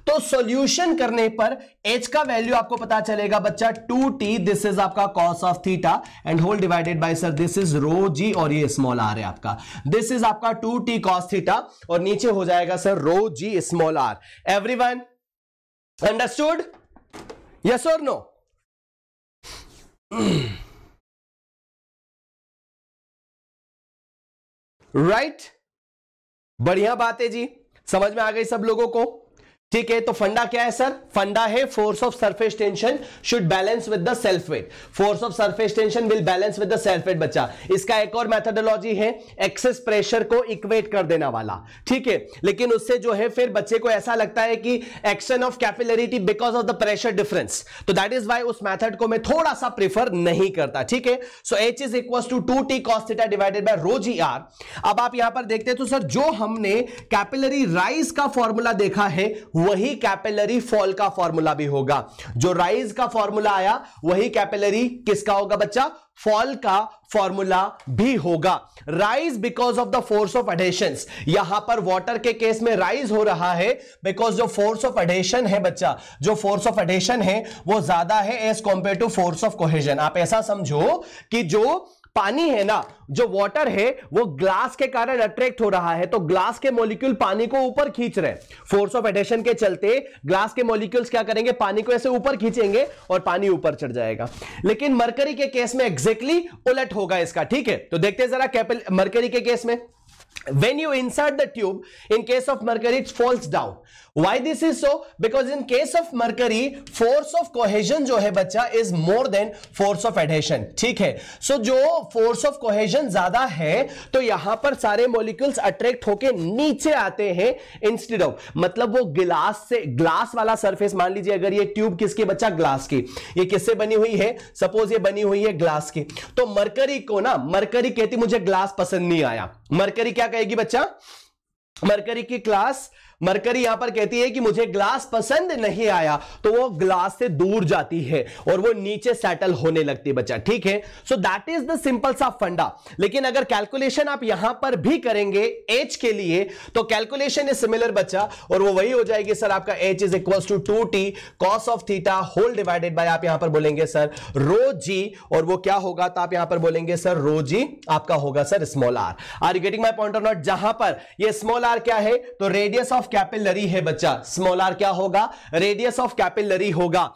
तो सोल्यूशन करने पर एच का वैल्यू आपको पता चलेगा बच्चा टू टी, दिस इज आपका cos of theta and whole divided by sir this is rho जी, और ये स्मॉल r है आपका, दिस इज आपका टू टी cos थीटा, और नीचे हो जाएगा सर रो जी small r। Everyone understood, yes और नो? राइट, बढ़िया बात है जी, समझ में आ गई सब लोगों को। ठीक है, तो फंडा क्या है सर? फंडा है force of surface tension should balance with the self weight, force of surface tension will balance with the self weight बच्चा। इसका एक और मेथोडोलॉजी है एक्सेस प्रेशर को इक्वेट कर देना वाला, ठीक है, लेकिन उससे जो है फिर बच्चे को ऐसा लगता है कि action of capillarity because of the pressure difference, तो दैट इज वाई उस मैथड को मैं थोड़ा सा प्रेफर नहीं करता, ठीक है। So H is equal to two T cos theta divided by rho ji R. अब आप यहां पर देखते हैं तो सर जो हमने कैपिलरी राइज का फॉर्मूला देखा है वही कैपिलरी फॉल का फॉर्मूला भी होगा। जो राइज का फॉर्मूला आया वही कैपिलरी किसका होगा बच्चा? फॉल का फॉर्मूला भी होगा। Rise because of the force of adhesion, यहां पर वाटर के केस में राइज हो रहा है बिकॉज जो फोर्स ऑफ एडेशन है बच्चा, जो फोर्स ऑफ एडेशन है वो ज्यादा है as compare to force of cohesion. आप ऐसा समझो कि जो पानी है ना, जो वाटर है वो ग्लास के कारण अट्रैक्ट हो रहा है, तो ग्लास के मॉलिक्यूल पानी को ऊपर खींच रहे हैं, फोर्स ऑफ एडेशन के चलते ग्लास के मॉलिक्यूल्स क्या करेंगे? पानी को ऐसे ऊपर खींचेंगे और पानी ऊपर चढ़ जाएगा। लेकिन मरकरी के केस में एग्जैक्टली उलट होगा इसका, ठीक है। तो देखते हैं जरा कैपिलरी, मरकरी के केस में when you insert the tube in case of mercury it falls down. Why this is so? Because in case of mercury force of cohesion जो है बच्चा is more than force of adhesion, ठीक है। So जो force of cohesion ज्यादा है तो यहां पर सारे molecules attract होके नीचे आते हैं instead of, मतलब वो glass से, glass वाला surface मान लीजिए अगर ये tube किसकी बच्चा? glass की। ये किससे बनी हुई है? suppose ये बनी हुई है glass की, तो mercury को ना, mercury कहती मुझे glass पसंद नहीं आया। mercury क्या कहेगी बच्चा? मरकरी की क्लास, मरकरी यहां पर कहती है कि मुझे ग्लास पसंद नहीं आया, तो वो ग्लास से दूर जाती है और वो नीचे सेटल होने लगती है बच्चा, ठीक है। So that is the simple सा फंडा। लेकिन अगर कैलकुलेशन आप यहां पर भी करेंगे एच के लिए तो कैलकुलेशन इज सिमिलर बच्चा, और वो वही हो जाएगी सर आपका H is equal to two T cos of theta whole divided by, आप यहां पर बोलेंगे सर रो जी, और वो क्या होगा? तो आप यहां पर बोलेंगे सर रो जी आपका होगा sir small R. Are you getting my point of not? जहां पर यह स्मॉल आर क्या है तो रेडियस ऑफ कैपिलरी है बच्चा। स्मॉल आर क्या होगा? रेडियस ऑफ कैपिलरी होगा।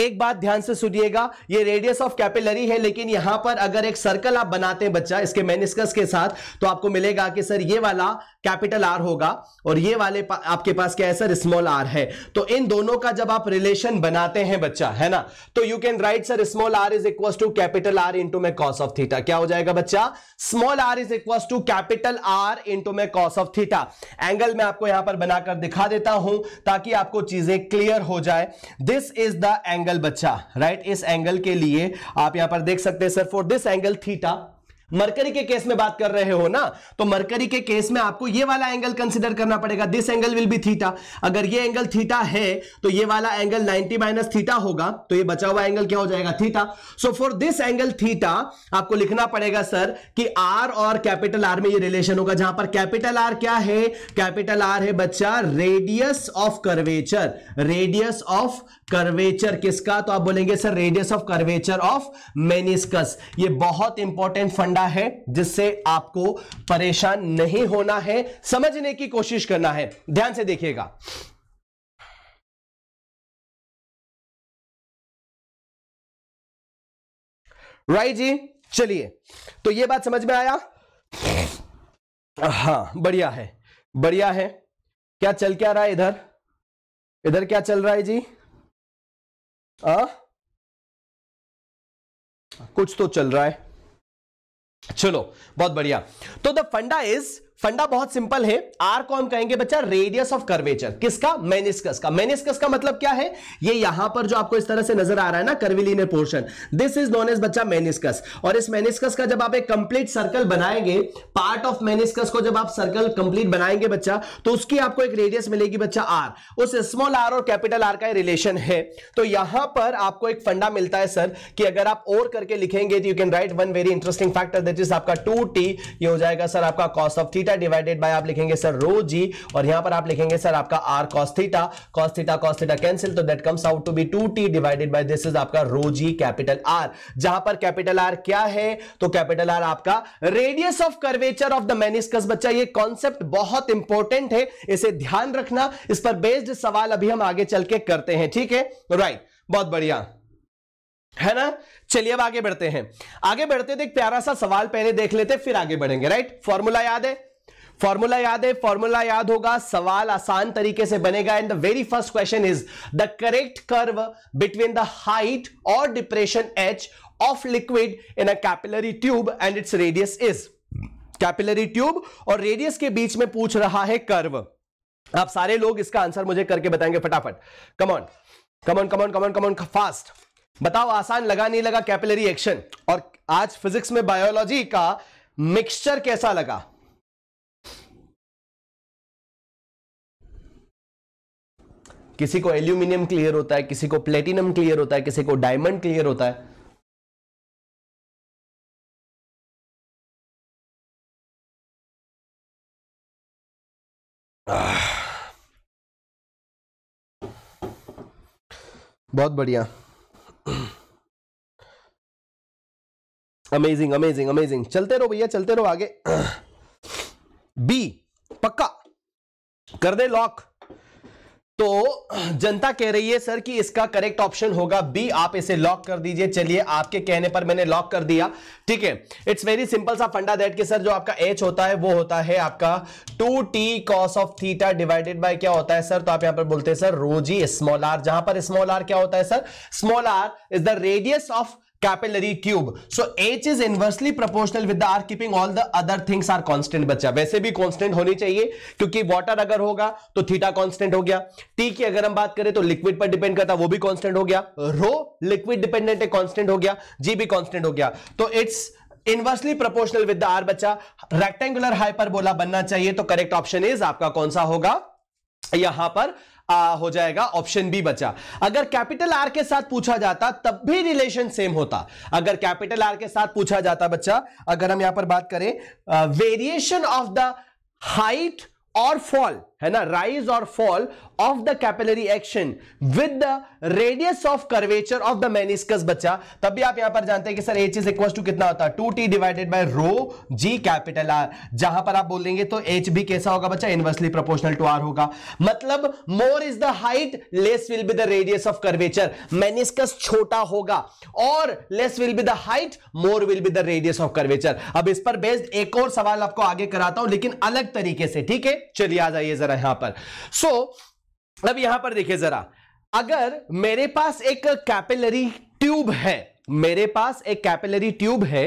एक बात ध्यान से सुनिएगा, ये रेडियस ऑफ कैपिलरी है, लेकिन यहां पर अगर एक सर्कल आप बनाते हैं बच्चा इसके मेनिस्कस के साथ, तो आपको मिलेगा कि सर ये वाला कैपिटल आर होगा और ये वाले आपके पास क्या है सर? स्मॉल आर है। तो इन दोनों का जब आप रिलेशन बनाते हैं बच्चा, है ना, तो you can write sir small are is equal to capital R into में कॉस ऑफ थीटा। क्या हो जाएगा बच्चा? Small are is equal to capital R into में कॉस ऑफ थीटा। एंगल में आपको यहां पर बनाकर दिखा देता हूं ताकि आपको चीजें क्लियर हो जाए। This is the angle angle बच्चा, राइट। इस एंगल के लिए आप यहां पर देख सकते हैं sir for this angle theta, mercury के केस में बात कर रहे हो ना, तो मरकरी के केस में आपको ये वाला एंगल कंसीडर करना पड़ेगा। This angle will be theta. अगर ये एंगल थीटा है तो ये वाला एंगल नाइंटी माइनस थीटा होगा, तो ये बचा हुआ एंगल क्या हो जाएगा? Theta. So for this angle theta आपको लिखना पड़ेगा सर कि आर और कैपिटल आर में ये रिलेशन होगा, जहां पर कैपिटल आर क्या है? कैपिटल आर है बच्चा radius of curvature, radius of curvature किसका? तो आप बोलेंगे sir radius of curvature of meniscus. ये बहुत इंपॉर्टेंट फंडा है जिससे आपको परेशान नहीं होना है, समझने की कोशिश करना है। ध्यान से देखिएगा, राइट जी। चलिए, तो यह बात समझ में आया? हां, बढ़िया है, बढ़िया है। क्या चल क्या रहा है इधर? इधर क्या चल रहा है जी? आ? कुछ तो चल रहा है। चलो, बहुत बढ़िया। तो द फंडा इज, फंडा बहुत सिंपल है। आर को हम कहेंगे बच्चा रेडियस ऑफ कर्वेचर किसका? मेनिस्कस का। मेनिस्कस का मतलब क्या है? ये यहां पर जो आपको इस तरह से नजर आ रहा है ना curvilinear portion, this is known as बच्चा मेनिस्कस। और इस मेनिस्कस का जब आप एक कंप्लीट सर्कल बनाएंगे, पार्ट ऑफ मेनिस्कस को जब आप सर्कल कंप्लीट बनाएंगे बच्चा, तो उसकी आपको एक रेडियस मिलेगी बच्चा आर। उस स्मॉल आर और कैपिटल आर का रिलेशन है। तो यहां पर आपको एक फंडा मिलता है सर कि अगर आप और करके लिखेंगे तो you can write one very interesting factor, that is आपका टू टी, ये हो जाएगा सर आपका cos of theta divided by, आप लिखेंगे सर रो जी, और यहां पर आप लिखेंगे सर आपका R cos theta. Cos theta cos theta cancel, तो that comes out to be two T divided by this is आपका रो जी कैपिटल आर। जहां पर कैपिटल आर क्या है? तो कैपिटल आर आपका radius of curvature of the meniscus. बच्चा ये कॉन्सेप्ट बहुत इंपॉर्टेंट है, इसे ध्यान रखना। इस पर बेस्ड सवाल अभी हम आगे चल के करते हैं, ठीक है, राइट। बहुत बढ़िया है ना। चलिए अब आगे बढ़ते हैं। आगे बढ़ते थे एक प्यारा सा सवाल पहले देख लेते, फिर आगे बढ़ेंगे, राइट। फॉर्मूला याद है? फॉर्मूला याद है, फॉर्मूला याद होगा, सवाल आसान तरीके से बनेगा. And the very first question is the correct curve between the height और depression H of liquid in a capillary tube and its radius is. Capillary tube और रेडियस के बीच में पूछ रहा है कर्व. आप सारे लोग इसका आंसर मुझे करके बताएंगे फटाफट. Come on come on come on come on come on fast बताओ, आसान लगा नहीं लगा कैपिलरी एक्शन? और आज फिजिक्स में बायोलॉजी का मिक्सचर कैसा लगा? किसी को एल्यूमिनियम क्लियर होता है, किसी को प्लेटिनम क्लियर होता है, किसी को डायमंड क्लियर होता है. बहुत बढ़िया, अमेजिंग अमेजिंग अमेजिंग. चलते रहो भैया, चलते रहो आगे. बी पक्का कर दे लॉक. तो जनता कह रही है सर कि इसका करेक्ट ऑप्शन होगा बी, आप इसे लॉक कर दीजिए. चलिए आपके कहने पर मैंने लॉक कर दिया. ठीक है, इट्स वेरी सिंपल सा फंडा दैट कि सर जो आपका एच होता है वो होता है आपका two T cos of theta divided by क्या होता है सर? तो आप यहां पर बोलते हैं सर रोजी स्मॉल आर, जहां पर स्मॉल आर क्या होता है sir? Small are is the radius of capillary tube. So H is inversely proportional with the R, keeping all the other things are constant. बच्चा वैसे भी कांस्टेंट होनी चाहिए क्योंकि वाटर अगर होगा तो थीटा कांस्टेंट हो गया. टी की अगर हम बात करें तो लिक्विड पर डिपेंड करता है, वो भी कांस्टेंट हो गया. रो लिक्विड डिपेंडेंट है, कांस्टेंट हो गया. जी भी कांस्टेंट हो गया. तो it's inversely proportional with the R. बच्चा रेक्टेंगुलर हाइपरबोला बनना चाहिए. तो करेक्ट ऑप्शन इज आपका कौन सा होगा? यहां पर आ, हो जाएगा ऑप्शन बी बचा. अगर कैपिटल आर के साथ पूछा जाता तब भी रिलेशन सेम होता. अगर कैपिटल आर के साथ पूछा जाता बच्चा, अगर हम यहां पर बात करें वेरिएशन ऑफ द हाइट और फॉल, है ना, राइज और fall of the capillary action with the radius of curvature of the meniscus बच्चा, तब भी आप यहां पर जानते हैं कि sir H is equal to कितना होता है? Two T divided by rho g capital R. जहां पर आप बोलेंगे तो एच भी कैसा होगा बच्चा? इनवर्सली प्रोपोर्शनल टू आर होगा. मतलब more is the height, less will be the radius of curvature. Meniscus छोटा होगा और less will be the height, more will be the radius of curvature. अब इस पर बेस्ड एक और सवाल आपको आगे कराता हूं लेकिन अलग तरीके से. ठीक है, चलिए आ जाइए जरा यहां पर. सो so, अब यहां पर देखिए जरा, अगर मेरे पास एक कैपिलरी ट्यूब है, मेरे पास एक कैपिलरी ट्यूब है,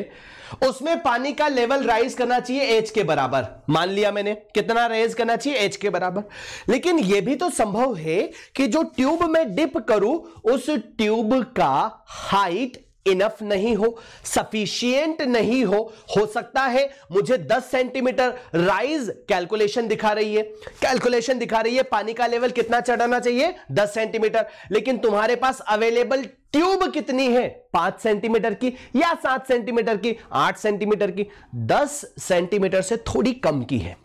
उसमें पानी का लेवल राइज करना चाहिए एच के बराबर. मान लिया मैंने कितना राइज करना चाहिए? एच के बराबर. लेकिन यह भी तो संभव है कि जो ट्यूब में डिप करूं उस ट्यूब का हाइट इनफ नहीं हो, सफिशिएंट नहीं हो. हो सकता है मुझे दस सेंटीमीटर राइज कैलकुलेशन दिखा रही है, कैलकुलेशन दिखा रही है पानी का लेवल कितना चढ़ाना चाहिए? दस सेंटीमीटर. लेकिन तुम्हारे पास अवेलेबल ट्यूब कितनी है? पांच सेंटीमीटर की या सात सेंटीमीटर की, आठ सेंटीमीटर की, दस सेंटीमीटर से थोड़ी कम की है.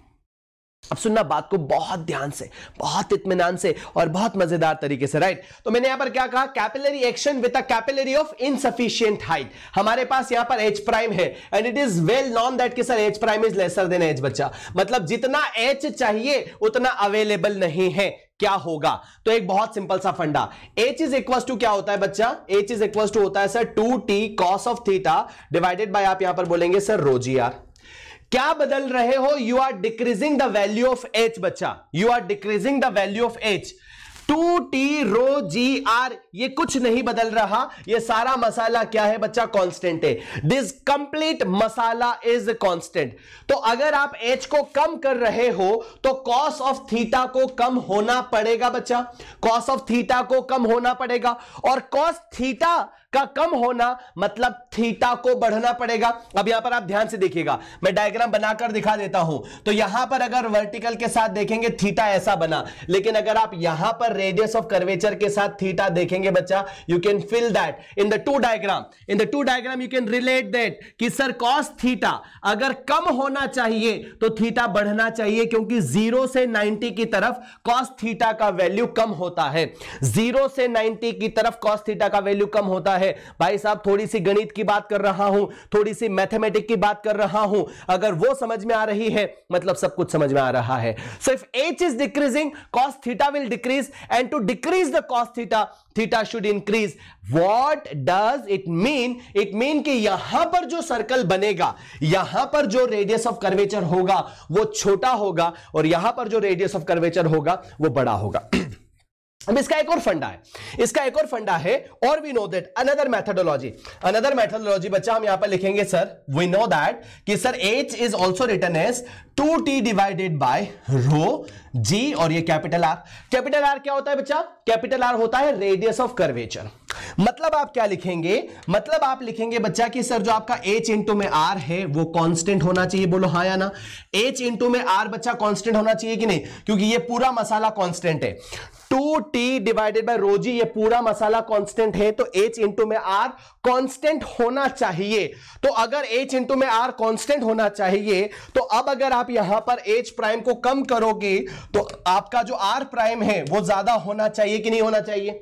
अब सुनना बात को बहुत ध्यान से, बहुत इत्मीनान से और बहुत मजेदार तरीके से. राइट, तो मैंने यहां पर क्या कहा? Capillary action with a capillary of insufficient height. हमारे पास यहां पर H प्राइम है and it is well known that कि sir H prime is lesser than H बच्चा. मतलब जितना H चाहिए उतना अवेलेबल नहीं है. क्या होगा? तो एक बहुत सिंपल सा फंडा. H इज इक्वल टू क्या होता है बच्चा? H इज इक्वल टू होता है sir two T cos of theta divided by, आप यहां पर बोलेंगे सर रोजी आर. क्या बदल रहे हो? You are decreasing the value of H बच्चा, you are decreasing the value of H. Two T rho ji R ये कुछ नहीं बदल रहा, ये सारा मसाला क्या है बच्चा? कांस्टेंट है. This complete masala is constant. तो अगर आप एच को कम कर रहे हो तो कॉस ऑफ थीटा को कम होना पड़ेगा बच्चा, कॉस ऑफ थीटा को कम होना पड़ेगा. और कॉस थीटा का कम होना मतलब थीटा को बढ़ना पड़ेगा. अब यहां पर आप ध्यान से देखिएगा, मैं डायग्राम बनाकर दिखा देता हूं. तो यहां पर अगर वर्टिकल के साथ देखेंगे थीटा ऐसा बना, लेकिन अगर आप यहां पर रेडियस ऑफ कर्वेचर के साथ थीटा देखेंगे बच्चा, you can feel that in the two diagram, in the two diagram you can relate that कि सर कॉस थीटा अगर कम होना चाहिए तो थीटा बढ़ना चाहिए, क्योंकि जीरो से नाइनटी की तरफ कॉस थीटा का वैल्यू कम होता है. जीरो से नाइनटी की तरफ कॉस थीटा का वैल्यू कम होता है. है भाई साहब, थोड़ी सी गणित की बात कर रहा हूं, थोड़ी सी मैथमेटिक की बात कर रहा हूं. अगर वो समझ में आ रही है मतलब सब कुछ समझ में आ रहा है. So if h is decreasing, cos theta will decrease, and to decrease the cos theta theta should increase. What does it mean? It mean कि यहां पर जो सर्कल बनेगा, यहां पर जो रेडियस ऑफ कर्वेचर होगा वो छोटा होगा और यहां पर जो रेडियस ऑफ कर्वेचर होगा वो बड़ा होगा. अब इसका एक और फंडा है, इसका एक और फंडा है और we know that another methodology, another methodology बच्चा हम यहां पर लिखेंगे सर वी नो दैट कि sir h is also written as two T divided by rho जी और ये कैपिटल R. कैपिटल R क्या होता है बच्चा? कैपिटल R होता है रेडियस ऑफ कर्वेचर. मतलब आप क्या लिखेंगे? मतलब आप लिखेंगे बच्चा कि सर जो आपका h इंटू में R है वो कांस्टेंट होना चाहिए. बोलो हाँ या ना. h इंटू में R बच्चा कांस्टेंट होना चाहिए कि नहीं? क्योंकि ये पूरा मसाला कांस्टेंट है. Two T divided by rho g ये पूरा मसाला कांस्टेंट है तो h इंटू में R कांस्टेंट होना चाहिए. तो अगर h इंटू में R कांस्टेंट होना चाहिए तो अब अगर आप यहां पर h प्राइम को कम करोगे तो आपका जो R प्राइम है वो ज्यादा होना चाहिए कि नहीं होना चाहिए?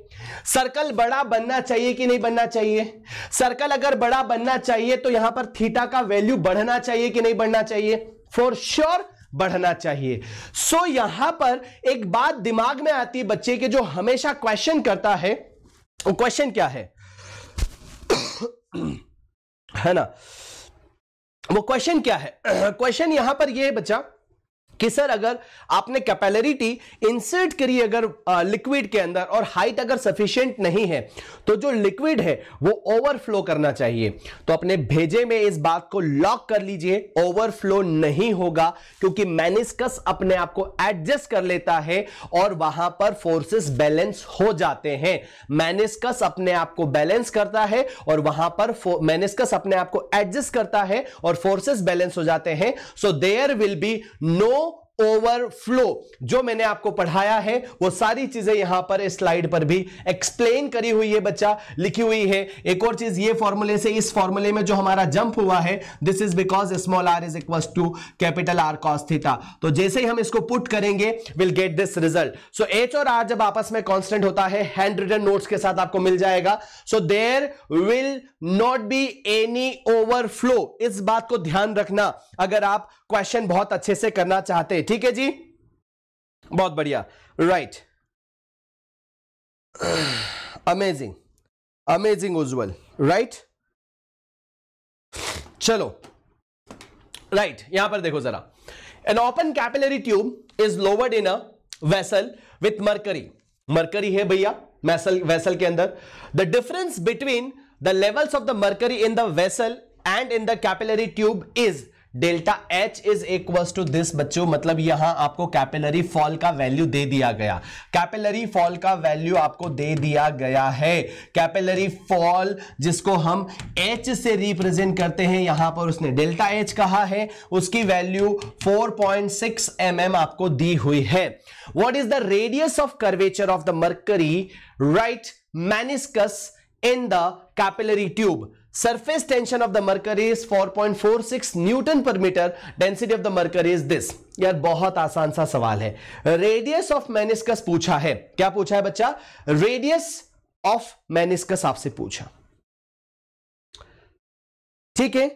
सर्कल बड़ा बनना चाहिए कि नहीं बनना चाहिए? सर्कल अगर बड़ा बनना चाहिए तो यहां पर थीटा का वैल्यू बढ़ना चाहिए कि नहीं बढ़ना चाहिए? फॉर श्योर बढ़ना चाहिए. सो so, यहां पर एक बात दिमाग में आती है बच्चे के जो हमेशा क्वेश्चन करता है, वो क्वेश्चन क्या है है ना, वो क्वेश्चन क्या है? क्वेश्चन यहां पर ये है बच्चा कि सर अगर आपने कैपिलरिटी इंसर्ट करी अगर लिक्विड के अंदर और हाइट अगर सफिशिएंट नहीं है तो जो लिक्विड है वो ओवरफ्लो करना चाहिए. तो अपने भेजे में इस बात को लॉक कर लीजिए, ओवरफ्लो नहीं होगा क्योंकि मेनिस्कस अपने आप को एडजस्ट कर लेता है और वहां पर फोर्सेस बैलेंस हो जाते हैं. मेनिस्कस अपने आप को बैलेंस करता है और वहां पर मेनिस्कस अपने आप को एडजस्ट करता है और फोर्सेस बैलेंस हो जाते हैं. So there will be no overflow. जो मैंने आपको पढ़ाया है वो सारी चीजें यहां पर इस स्लाइड पर भी एक्सप्लेन करी हुई है बच्चा, लिखी हुई है. एक और चीज ये फॉर्मूले से, इस फॉर्मूले में जो हमारा जंप हुआ है this is because small are is equal to capital R cos theta. तो जैसे ही हम इसको पुट करेंगे will get this result. So H और आर जब आपस में कॉन्स्टेंट होता है हैंड रिटन नोट्स के साथ आपको मिल जाएगा. So there will not be any overflow. इस बात को ध्यान रखना अगर आप क्वेश्चन बहुत अच्छे से करना चाहते हैं. ठीक है जी, बहुत बढ़िया. Right, amazing amazing Ujjwal. Right, चलो राइट right. यहां पर देखो जरा, an open capillary tube is lowered in a vessel with mercury. Mercury है भैया वेसल, वेसल के अंदर. The difference between the levels of the mercury in the vessel and in the capillary tube is delta H is equals to this. बच्चों मतलब यहां आपको capillary fall का value दे दिया गया, कैपिलरी फॉल का वैल्यू आपको दे दिया गया है. कैपिलरी फॉल जिसको हम H से रिप्रेजेंट करते हैं, यहां पर उसने डेल्टा H कहा है, उसकी value four point six mm आपको दी हुई है. What is the radius of curvature of the mercury right meniscus in the capillary tube? Surface tension of the mercury is four point four six newton per metre. Density of the mercury is this. यार बहुत आसान सा सवाल है. Radius of meniscus पूछा है. क्या पूछा है बच्चा? रेडियस ऑफ मेनिस्कस आपसे पूछा. ठीक है,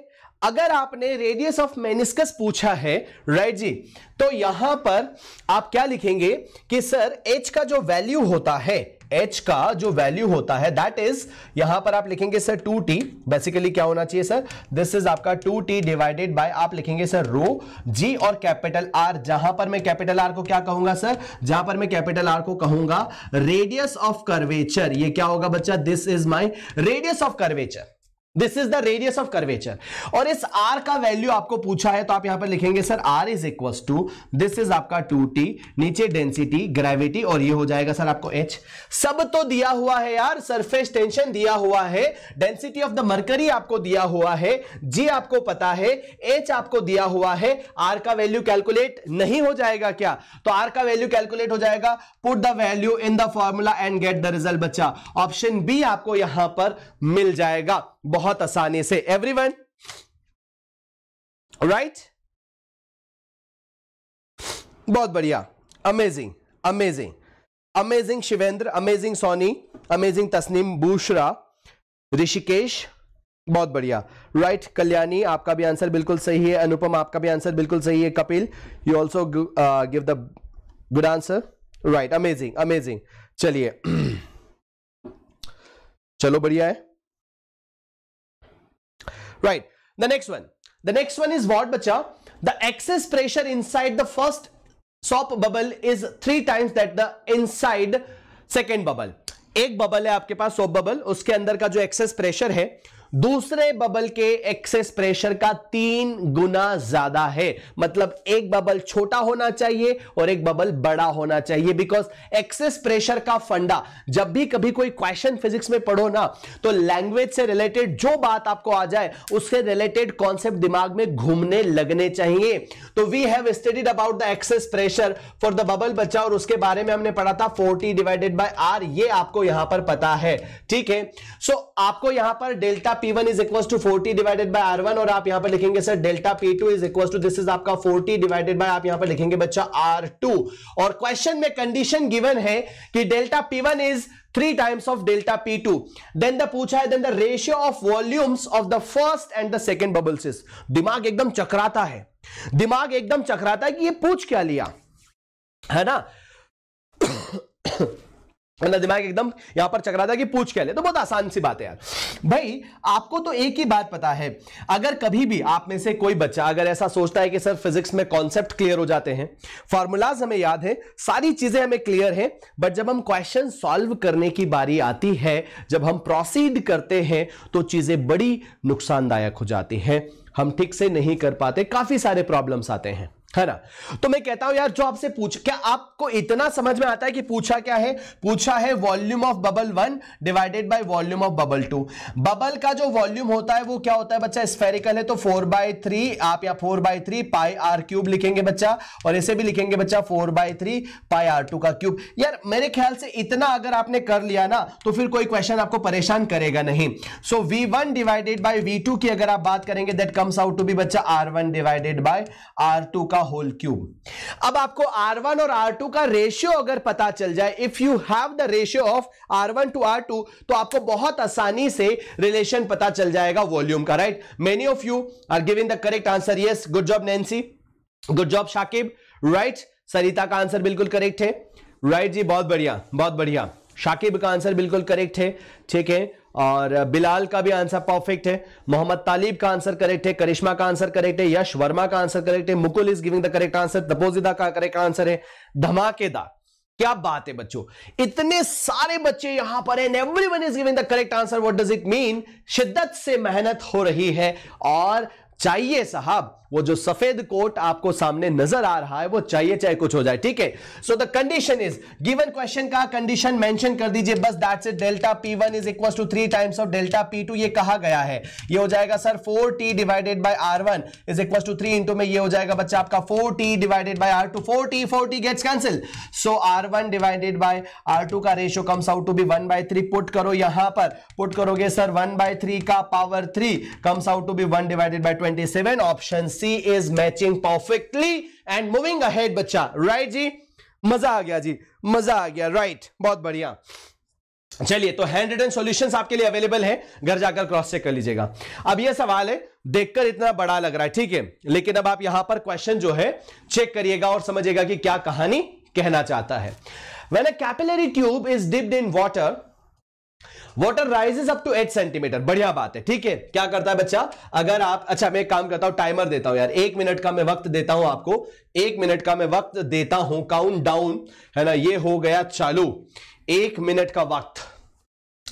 अगर आपने रेडियस ऑफ मेनिस्कस पूछा है राइट जी, तो यहां पर आप क्या लिखेंगे कि सर h का जो वैल्यू होता है, H का जो वैल्यू होता है दैट इज, यहां पर आप लिखेंगे सर टू टी. बेसिकली क्या होना चाहिए सर? दिस इज आपका टू टी डिवाइडेड बाय आप लिखेंगे सर रो जी और कैपिटल R. जहां पर मैं कैपिटल R को क्या कहूंगा सर? जहां पर मैं कैपिटल R को कहूंगा रेडियस ऑफ कर्वेचर. ये क्या होगा बच्चा? This is my radius of curvature. This is the radius of curvature. और इस R का वैल्यू आपको पूछा है तो आप यहां पर लिखेंगे sir R is equal to this is आपका टू टी, नीचे डेंसिटी ग्रेविटी और ये हो जाएगा सर आपको H. सब तो दिया हुआ है यार, सरफेस टेंशन दिया हुआ है, डेंसिटी ऑफ द मर्करी आपको दिया हुआ है, G आपको पता है, H आपको दिया हुआ है. R का वैल्यू कैलकुलेट नहीं हो जाएगा क्या? तो R का वैल्यू कैलकुलेट हो जाएगा. Put the value in the formula and get the result. बच्चा ऑप्शन बी आपको यहां पर मिल जाएगा बहुत आसानी से एवरीवन. राइट, बहुत बढ़िया, amazing amazing amazing Shivendra, amazing Soni, amazing Tasneem, Bushra, Rishikesh, बहुत बढ़िया. राइट right, कल्याणी आपका भी आंसर बिल्कुल सही है, अनुपम आपका भी आंसर बिल्कुल सही है, Kapil you also give the good answer. Right, amazing amazing. चलिए चलो बढ़िया है, right. The next one the next one is what बच्चा? The excess pressure inside the first soap bubble is three times that the inside second bubble. एक bubble है आपके पास shop bubble, उसके अंदर का जो एक्सेस प्रेशर है दूसरे बबल के एक्सेस प्रेशर का तीन गुना ज्यादा है। मतलब एक बबल छोटा होना चाहिए और एक बबल बड़ा होना चाहिए, बिकॉज एक्सेस प्रेशर का फंडा, जब भी कभी कोई क्वेश्चन फिजिक्स में पढ़ो ना तो लैंग्वेज से रिलेटेड जो बात आपको आ जाए उससे रिलेटेड कॉन्सेप्ट दिमाग में घूमने लगने चाहिए। तो we have studied about the excess pressure for the bubble बच्चा, और उसके बारे में हमने पढ़ा था फोर्टी डिवाइडेड बाय आर, ये आपको यहां पर पता है, ठीक है। सो so, आपको यहां पर delta P one is equals to forty divided by R one, और आप यहां पर लिखेंगे sir delta P two is equals to, this is आपका forty divided by, आप यहां पर लिखेंगे बच्चा R टू। और क्वेश्चन में कंडीशन गिवन है कि delta P one is three times of delta P two, then the पूछा है then the ratio of volumes of the first and the second bubbles is। दिमाग एकदम चकराता है, दिमाग एकदम चकराता है कि ये पूछ क्या लिया है ना, दिमाग एकदम यहां पर चकरा था कि पूछ क्या ले। तो बहुत आसान सी बात है यार भाई, आपको तो एक ही बात पता है। अगर कभी भी आप में से कोई बच्चा अगर ऐसा सोचता है कि सर फिजिक्स में कॉन्सेप्ट क्लियर हो जाते हैं, फॉर्मूलाज हमें याद है, सारी चीजें हमें क्लियर है, बट जब हम क्वेश्चन सॉल्व करने की बारी आती है, जब हम प्रोसीड करते हैं तो चीजें बड़ी नुकसानदायक हो जाती हैं, हम ठीक से नहीं कर पाते, काफी सारे प्रॉब्लम्स आते हैं, है ना। तो मैं कहता हूं यार जो आपसे पूछ, क्या आपको इतना समझ में आता है कि पूछा क्या है? पूछा है volume of bubble one divided by volume of bubble two. Bubble का जो वॉल्यूम होता है वो क्या होता है बच्चा? स्फेरिकल है, तो फोर बाय थ्री आप या four by three pi R cube लिखेंगे बच्चा, और इसे भी लिखेंगे बच्चा four by three pi R two का क्यूब। यार मेरे ख्याल से इतना अगर आपने कर लिया ना तो फिर कोई क्वेश्चन आपको परेशान करेगा नहीं। So V one divided by V two की अगर आप बात करेंगे that comes out to be बच्चा R one divided by R two का होल क्यूब। अब आपको R वन और R टू का रेशियो अगर पता चल जाए, if you have the ratio of R one to R two, तो आपको बहुत आसानी से रिलेशन पता चल जाएगा वॉल्यूम का, right. Many of you are giving the correct answer, yes, good job Nancy, good job Shakib, right. Sarita का आंसर बिल्कुल करेक्ट है, राइट right, जी बहुत बढ़िया बहुत बढ़िया। शाकिब का आंसर बिल्कुल करेक्ट है, ठीक है, और बिलाल का भी आंसर परफेक्ट है, मोहम्मद तालिब का आंसर करेक्ट है, करिश्मा का आंसर करेक्ट है, यश वर्मा का आंसर करेक्ट है, Mukul is giving the correct answer, तपोजिदा का करेक्ट आंसर है। धमाकेदार, क्या बात है बच्चों, इतने सारे बच्चे यहां पर हैं, everyone is giving the correct answer. What does it mean? शिद्दत से मेहनत हो रही है, और चाहिए साहब वो जो सफेद कोट आपको सामने नजर आ रहा है वो चाहिए, चाहे कुछ हो जाए, ठीक है। So the condition is given, question का कंडीशन मेंशन कर दीजिए बस, that's it. Delta P one is equals to three times of delta P two, ये कहा गया है। ये हो जाएगा sir four T divided by R one is equals to three into में, ये हो जाएगा बच्चा आपका four T divided by R two, four T four T gets cancel. So R one divided by R two का ratio comes out to be one by three. Put करो, यहां पर पुट करोगे सर वन बाय थ्री का power three comes out to be one divided by twenty seven. Option C is matching perfectly and moving ahead बच्चा, right जी, मजा आ गया जी, मजा आ गया, राइट, बहुत बढ़िया। चलिए, तो हैंड रिटन सॉल्यूशंस आपके लिए अवेलेबल है, घर जाकर क्रॉस चेक कर लीजिएगा। अब यह सवाल है, देखकर इतना बड़ा लग रहा है, ठीक है, लेकिन अब आप यहां पर क्वेश्चन जो है चेक करिएगा और समझिएगा कि क्या कहानी कहना चाहता है। When a capillary tube is dipped in water, water rises up to eight centimetre. बढ़िया बात है, ठीक है। क्या करता है बच्चा, अगर आप, अच्छा मैं एक काम करता हूं, टाइमर देता हूं यार, एक मिनट का मैं वक्त देता हूं आपको, एक मिनट का मैं वक्त देता हूं, काउंट डाउन है ना, ये हो गया चालू, एक मिनट का वक्त।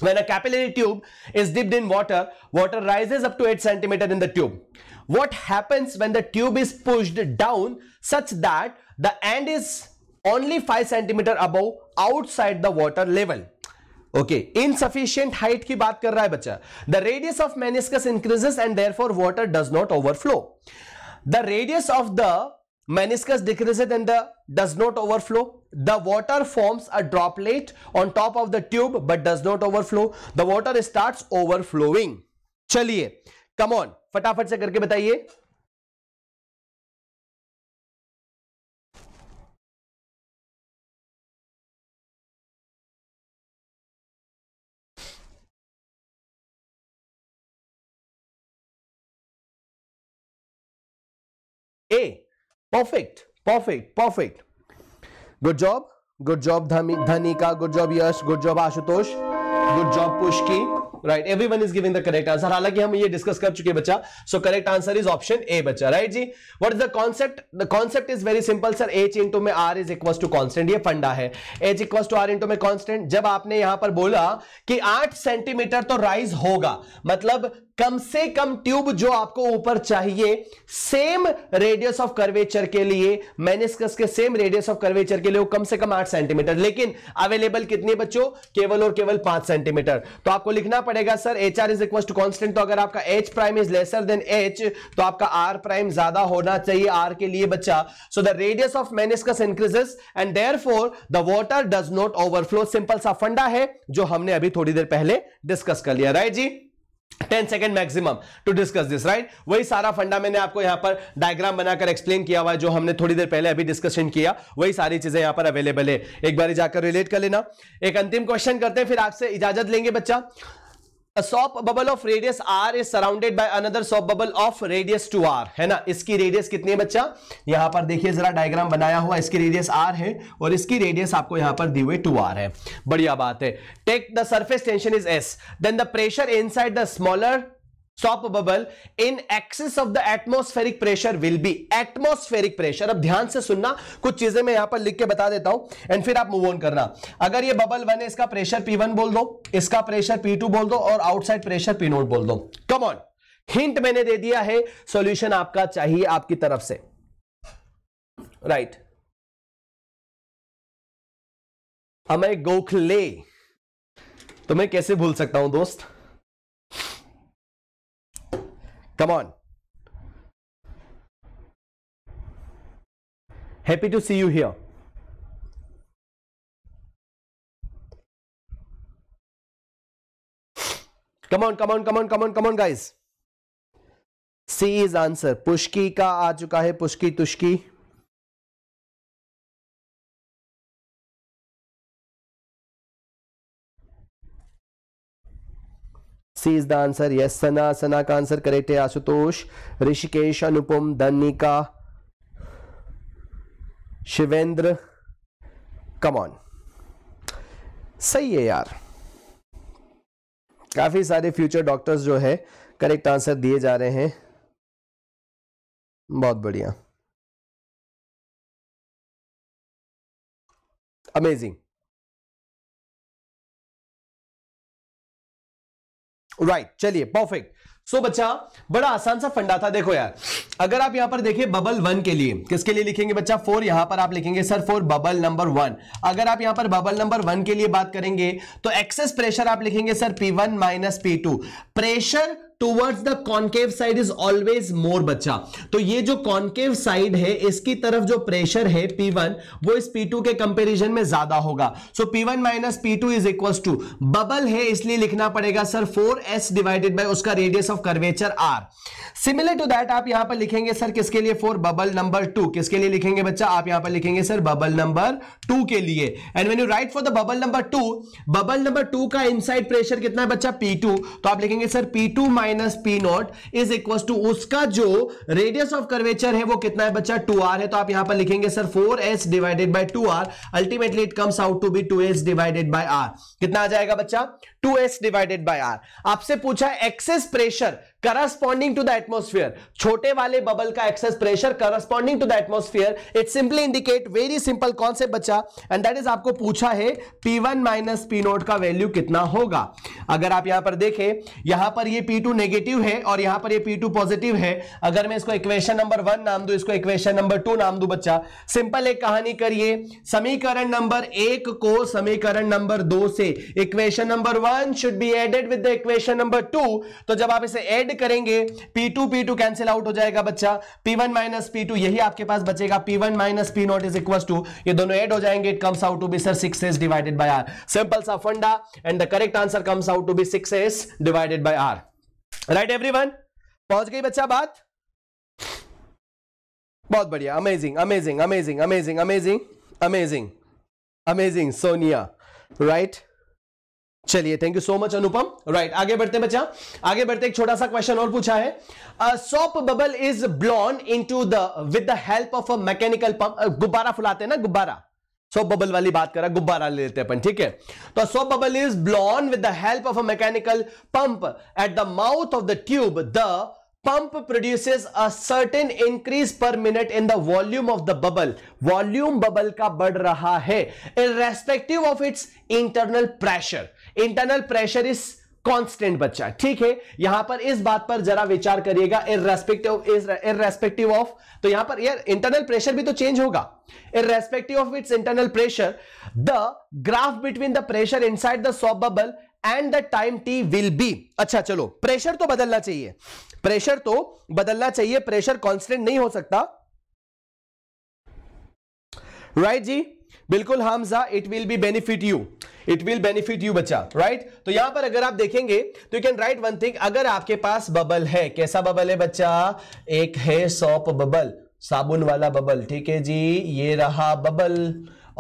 When a capillary tube is dipped in water, water rises up to eight centimeter in the tube. What happens when the tube is pushed down such that the end is only five centimeter above outside the water level? Okay, insufficient height की बात कर रहा है बच्चा। The radius of meniscus increases and therefore water does not overflow. The radius of the meniscus decreases and the does not overflow. The water forms a droplet on top of the tube but does not overflow. The water starts overflowing. चलिए come on, फटाफट से करके बताइए। A, perfect, perfect, perfect. Good job, good job Dhanika, good job Yash, good job Ashutosh, good job Pushki. Right, everyone is giving the correct answer, हालांकि हम ये discuss कर चुके बच्चा, so correct answer is option A बच्चा, right ji. What is the concept, the concept is very simple sir, H into में R is equal to constant, ये फंडा है, H equal to R into में constant. जब आपने यहां पर बोला कि आठ सेंटीमीटर तो राइज होगा, मतलब कम से कम ट्यूब जो आपको ऊपर चाहिए सेम रेडियस ऑफ कर्वेचर के लिए, मेनिस्कस के सेम रेडियस ऑफ कर्वेचर के लिए वो कम से कम आठ सेंटीमीटर, लेकिन अवेलेबल कितने बच्चों, केवल और केवल पांच सेंटीमीटर। तो आपको लिखना पड़ेगा sir H R is equal to constant, तो अगर आपका H prime is lesser than H तो आपका आर प्राइम ज्यादा होना चाहिए आर के लिए बच्चा। So the radius of meniscus increases and therefore the water does not overflow, simple सा फंडा है जो हमने अभी थोड़ी देर पहले डिस्कस कर लिया, right ji. Ten second maximum to discuss this, right. वही सारा फंडा मैंने आपको यहां पर डायग्राम बनाकर एक्सप्लेन किया हुआ है, जो हमने थोड़ी देर पहले अभी डिस्कशन किया, वही सारी चीजें यहां पर अवेलेबल है, एक बार जाकर रिलेट कर लेना। एक अंतिम क्वेश्चन करते हैं फिर आपसे इजाजत लेंगे बच्चा। A soap bubble of radius r is surrounded by another soap bubble of radius two R, है ना। इसकी रेडियस कितनी है बच्चा, यहां पर देखिए जरा डायग्राम बनाया हुआ, इसकी रेडियस r है और इसकी रेडियस आपको यहां पर दी हुई टू आर है। बढ़िया बात है। Take the surface tension is s, then the pressure inside the smaller soap bubble in excess of the atmospheric pressure will be atmospheric pressure। अब ध्यान से सुनना, कुछ चीजें मैं यहां पर लिख के बता देता हूं एंड फिर आप मूव ऑन करना। अगर ये बबल वन है, इसका प्रेशर पी वन बोल दो, इसका प्रेशर पी टू बोल दो और आउटसाइड प्रेशर पी ज़ीरो बोल दो। कम ऑन, हिंट मैंने दे दिया है, सॉल्यूशन आपका चाहिए आपकी तरफ से, राइट। अमय गोखले, तो मैं कैसे भूल सकता हूं दोस्त, come on, happy to see you here। come on come on come on come on come on guys, C is answer। पुष्की का आ चुका है, पुष्की तुष्की, C is the answer। yes, सना, सना का आंसर करेक्ट है। आशुतोष, ऋषिकेश, अनुपम, धनिका, शिवेंद्र, कम ऑन, सही है यार। काफी सारे फ्यूचर डॉक्टर्स जो है करेक्ट आंसर दिए जा रहे हैं, बहुत बढ़िया, अमेजिंग, राइट right, चलिए परफेक्ट। सो so, बच्चा बड़ा आसान सा फंडा था। देखो यार, अगर आप यहां पर देखिए बबल वन के लिए किसके लिए लिखेंगे बच्चा, फोर, यहां पर आप लिखेंगे sir four bubble number one. अगर आप यहां पर बबल नंबर वन के लिए बात करेंगे तो एक्सेस प्रेशर आप लिखेंगे sir P one minus P two. Pressure towards the concave side is always more बच्चा, तो ये जो कॉन्केव साइड है इसकी तरफ जो प्रेशर है पी वन वो इस पी टू के कंपैरिजन में ज्यादा होगा। So P one minus P two is equals to, bubble है इसलिए लिखना पड़ेगा sir four S divided by उसका radius of curvature r। Similar to that आप यहां पर लिखेंगे सर किसके लिए, फोर बबल नंबर टू, किसके लिए लिखेंगे बच्चा, आप यहां पर लिखेंगे सर बबल नंबर टू के लिए। And when you write for the bubble number two, bubble number two का इनसाइड प्रेशर कितना है बच्चा, पी टू, तो आप लिखेंगे sir P two minus P not is equal to उसका जो रेडियस ऑफ कर्वेचर है वो कितना है बच्चा, टू आर है, तो आप यहां पर लिखेंगे sir four S divided by two R, ultimately it comes out to be two S divided by r। कितना आ जाएगा बच्चा, two S divided by r। आपसे पूछा है excess pressure corresponding to the atmosphere, छोटे वाले बबल का excess pressure corresponding to the atmosphere, it simply indicate, very simple concept बच्चा। एंड दैट इज आपको पूछा है P one minus P not का वैल्यू कितना होगा। अगर आप यहां पर देखें, यहां पर ये पी टू नेगेटिव है और यहां पर ये पी टू पॉजिटिव है। अगर मैं इसको इक्वेशन नंबर वन नाम दूं, इसको इक्वेशन नंबर टू नाम दूं बच्चा, सिंपल एक कहानी करिए, समीकरण नंबर एक को समीकरण नंबर दो से, equation number one should be added with the equation number two, तो जब आप इसे एड करेंगे P two P two cancel out हो जाएगा बच्चा, P one minus P two यही आपके पास बचेगा, P one minus P not is equals to, ये दोनों ऐड हो जाएंगे, it comes out to be sir six S divided by r। Simple सा फंडा and the correct answer comes out to be six S divided by r, right everyone. पहुंच गई बच्चा बात, बहुत बढ़िया, amazing amazing amazing amazing amazing amazing amazing Sonia, right. चलिए, thank you so much Anupam, right. आगे बढ़ते हैं बच्चा, आगे बढ़ते एक छोटा सा क्वेश्चन और पूछा है, soap bubble is blown into the with the help of a mechanical pump, गुब्बारा फुलाते हैं ना, गुब्बारा, सोप बबल वाली बात करा, गुब्बारा ले लेते हैं, ठीक है। तो soap bubble is blown with the help of a mechanical pump at the mouth of the tube. The pump produces a certain increase per minute in the volume of the bubble. Volume bubble का बढ़ रहा है in respective of its internal pressure. Internal pressure is constant बच्चा, ठीक है। यहां पर इस बात पर जरा विचार करिएगा, इररेस्पेक्टिव इररेस्पेक्टिव ऑफ, तो यहां पर यार इंटरनल प्रेशर भी तो चेंज होगा। Irrespective of its internal pressure the graph between the pressure inside the soap bubble and the time T will be. अच्छा चलो, प्रेशर तो बदलना चाहिए, प्रेशर तो बदलना चाहिए, प्रेशर कांस्टेंट नहीं हो सकता, राइट right जी, बिल्कुल Hamza. It will be benefit you, it will benefit you बच्चा, राइट। तो यहां पर अगर आप देखेंगे तो you can write one thing. अगर आपके पास बबल है, कैसा बबल है बच्चा, एक है सोप बबल, साबुन वाला बबल, ठीक है जी, ये रहा बबल।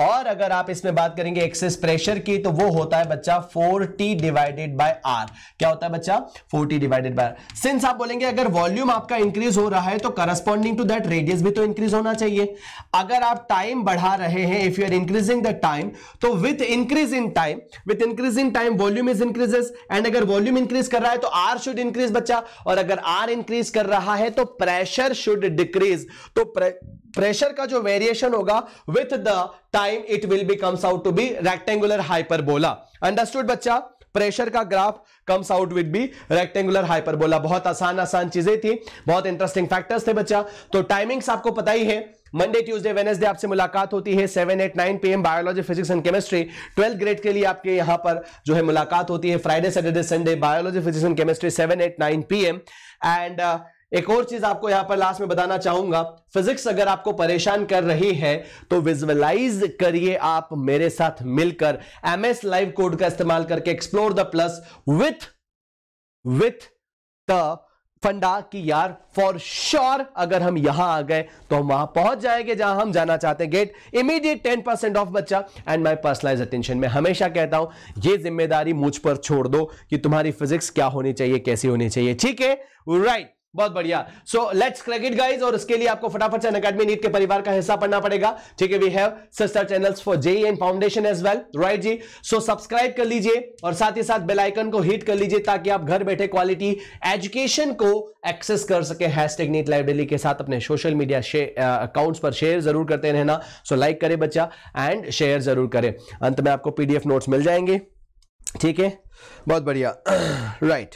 और अगर आप इसमें बात करेंगे एक्सेस प्रेशर की, तो वो होता है बच्चा फोर्टी डिवाइडेड बाय आर। क्या होता है बच्चा, forty divided by R. Since आप बोलेंगे अगर वॉल्यूम आपका इंक्रीज हो रहा है तो करस्पॉन्डिंग टू दैट रेडियस भी तो इंक्रीज होना चाहिए। अगर आप टाइम बढ़ा रहे हैं, if you are increasing the time, तो with increase in time, with increase in time volume is increases, and अगर वॉल्यूम इंक्रीज कर रहा है तो आर शुड इंक्रीज बच्चा। और अगर आर इंक्रीज कर रहा है तो प्रेशर शुड डिक्रीज। तो प्रे... प्रेशर का जो वेरिएशन होगा with the time, it will be comes out to be rectangular hyperbola. Understood बच्चा, प्रेशर का graph comes out with be rectangular hyperbola. बहुत आसान आसान चीजें थी, बहुत इंटरेस्टिंग फैक्टर्स थे बच्चा। तो टाइमिंग्स आपको पता ही है, मंडे ट्यूसडे वेनेसडे आपसे मुलाकात होती है seven eight nine P M biology physics and chemistry. Twelfth grade के लिए आपके यहां पर जो है मुलाकात होती है Friday Saturday Sunday biology physics and chemistry seven eight nine P M. And एक और चीज आपको यहां पर लास्ट में बताना चाहूंगा, फिजिक्स अगर आपको परेशान कर रही है तो विजुअलाइज करिए आप मेरे साथ मिलकर, एमएस लाइव कोड का इस्तेमाल करके, explore the plus with with the फंडा की यार फॉर श्योर। अगर हम यहां आ गए तो हम वहां पहुंच जाएंगे जहां हम जाना चाहते हैं। Get immediate ten percent off बच्चा एंड माय पर्सनलाइज अटेंशन। मैं हमेशा कहता हूं ये जिम्मेदारी मुझ पर छोड़ दो कि तुम्हारी फिजिक्स क्या होनी चाहिए, कैसी होनी चाहिए, ठीक है, राइट। बहुत बढ़िया। So let's crack it guys, और इसके लिए आपको फटाफट से अनअकैडमी नीट के परिवार का हिस्सा पढ़ना पड़ेगा, ठीक है। We have sister channels for JEE and foundation as well, right ji. So so, subscribe कर लीजिए और साथ ही साथ बेल आइकन को हिट कर लीजिए ताकि आप घर बैठे क्वालिटी एजुकेशन को एक्सेस कर सके। हैशटैग नीट लाइव डेली के साथ अपने सोशल मीडिया अकाउंट्स पर शेयर जरूर करते रहना। सो so, लाइक करें बच्चा एंड शेयर जरूर करें। अंत में आपको पीडीएफ नोट्स मिल जाएंगे, ठीक है, बहुत बढ़िया, राइट,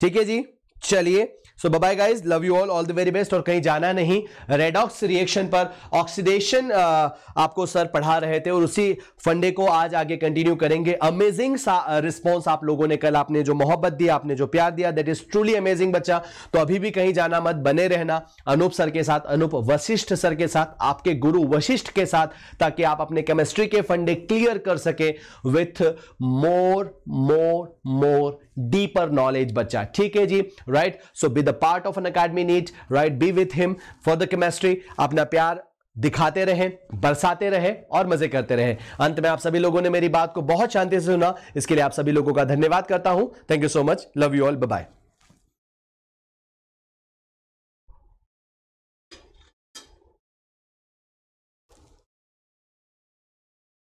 ठीक है जी। चलिए, so bye bye guys, love you all, all the very best. और कहीं जाना नहीं, रेडॉक्स रिएक्शन पर ऑक्सीडेशन आपको सर पढ़ा रहे थे और उसी फंडे को आज आगे कंटिन्यू करेंगे। अमेजिंग सा रिस्पॉन्स आप लोगों ने कल, आपने जो मोहब्बत दी, आपने जो प्यार दिया, दैट इज ट्रूली अमेजिंग बच्चा। तो अभी भी कहीं जाना मत, बने रहना अनूप सर के साथ, अनूप वशिष्ठ सर के साथ, आपके गुरु वशिष्ठ के साथ, ताकि आप अपने केमिस्ट्री के फंडे क्लियर कर सके with more more more deeper knowledge बच्चा, ठीक है जी, right. So be the part of Unacademy NEET, right, be with him for the chemistry. अपना प्यार दिखाते रहे, बरसाते रहे और मजे करते रहे। अंत में आप सभी लोगों ने मेरी बात को बहुत शांति से सुना, इसके लिए आप सभी लोगों का धन्यवाद करता हूं। Thank you so much, love you all, bye bye.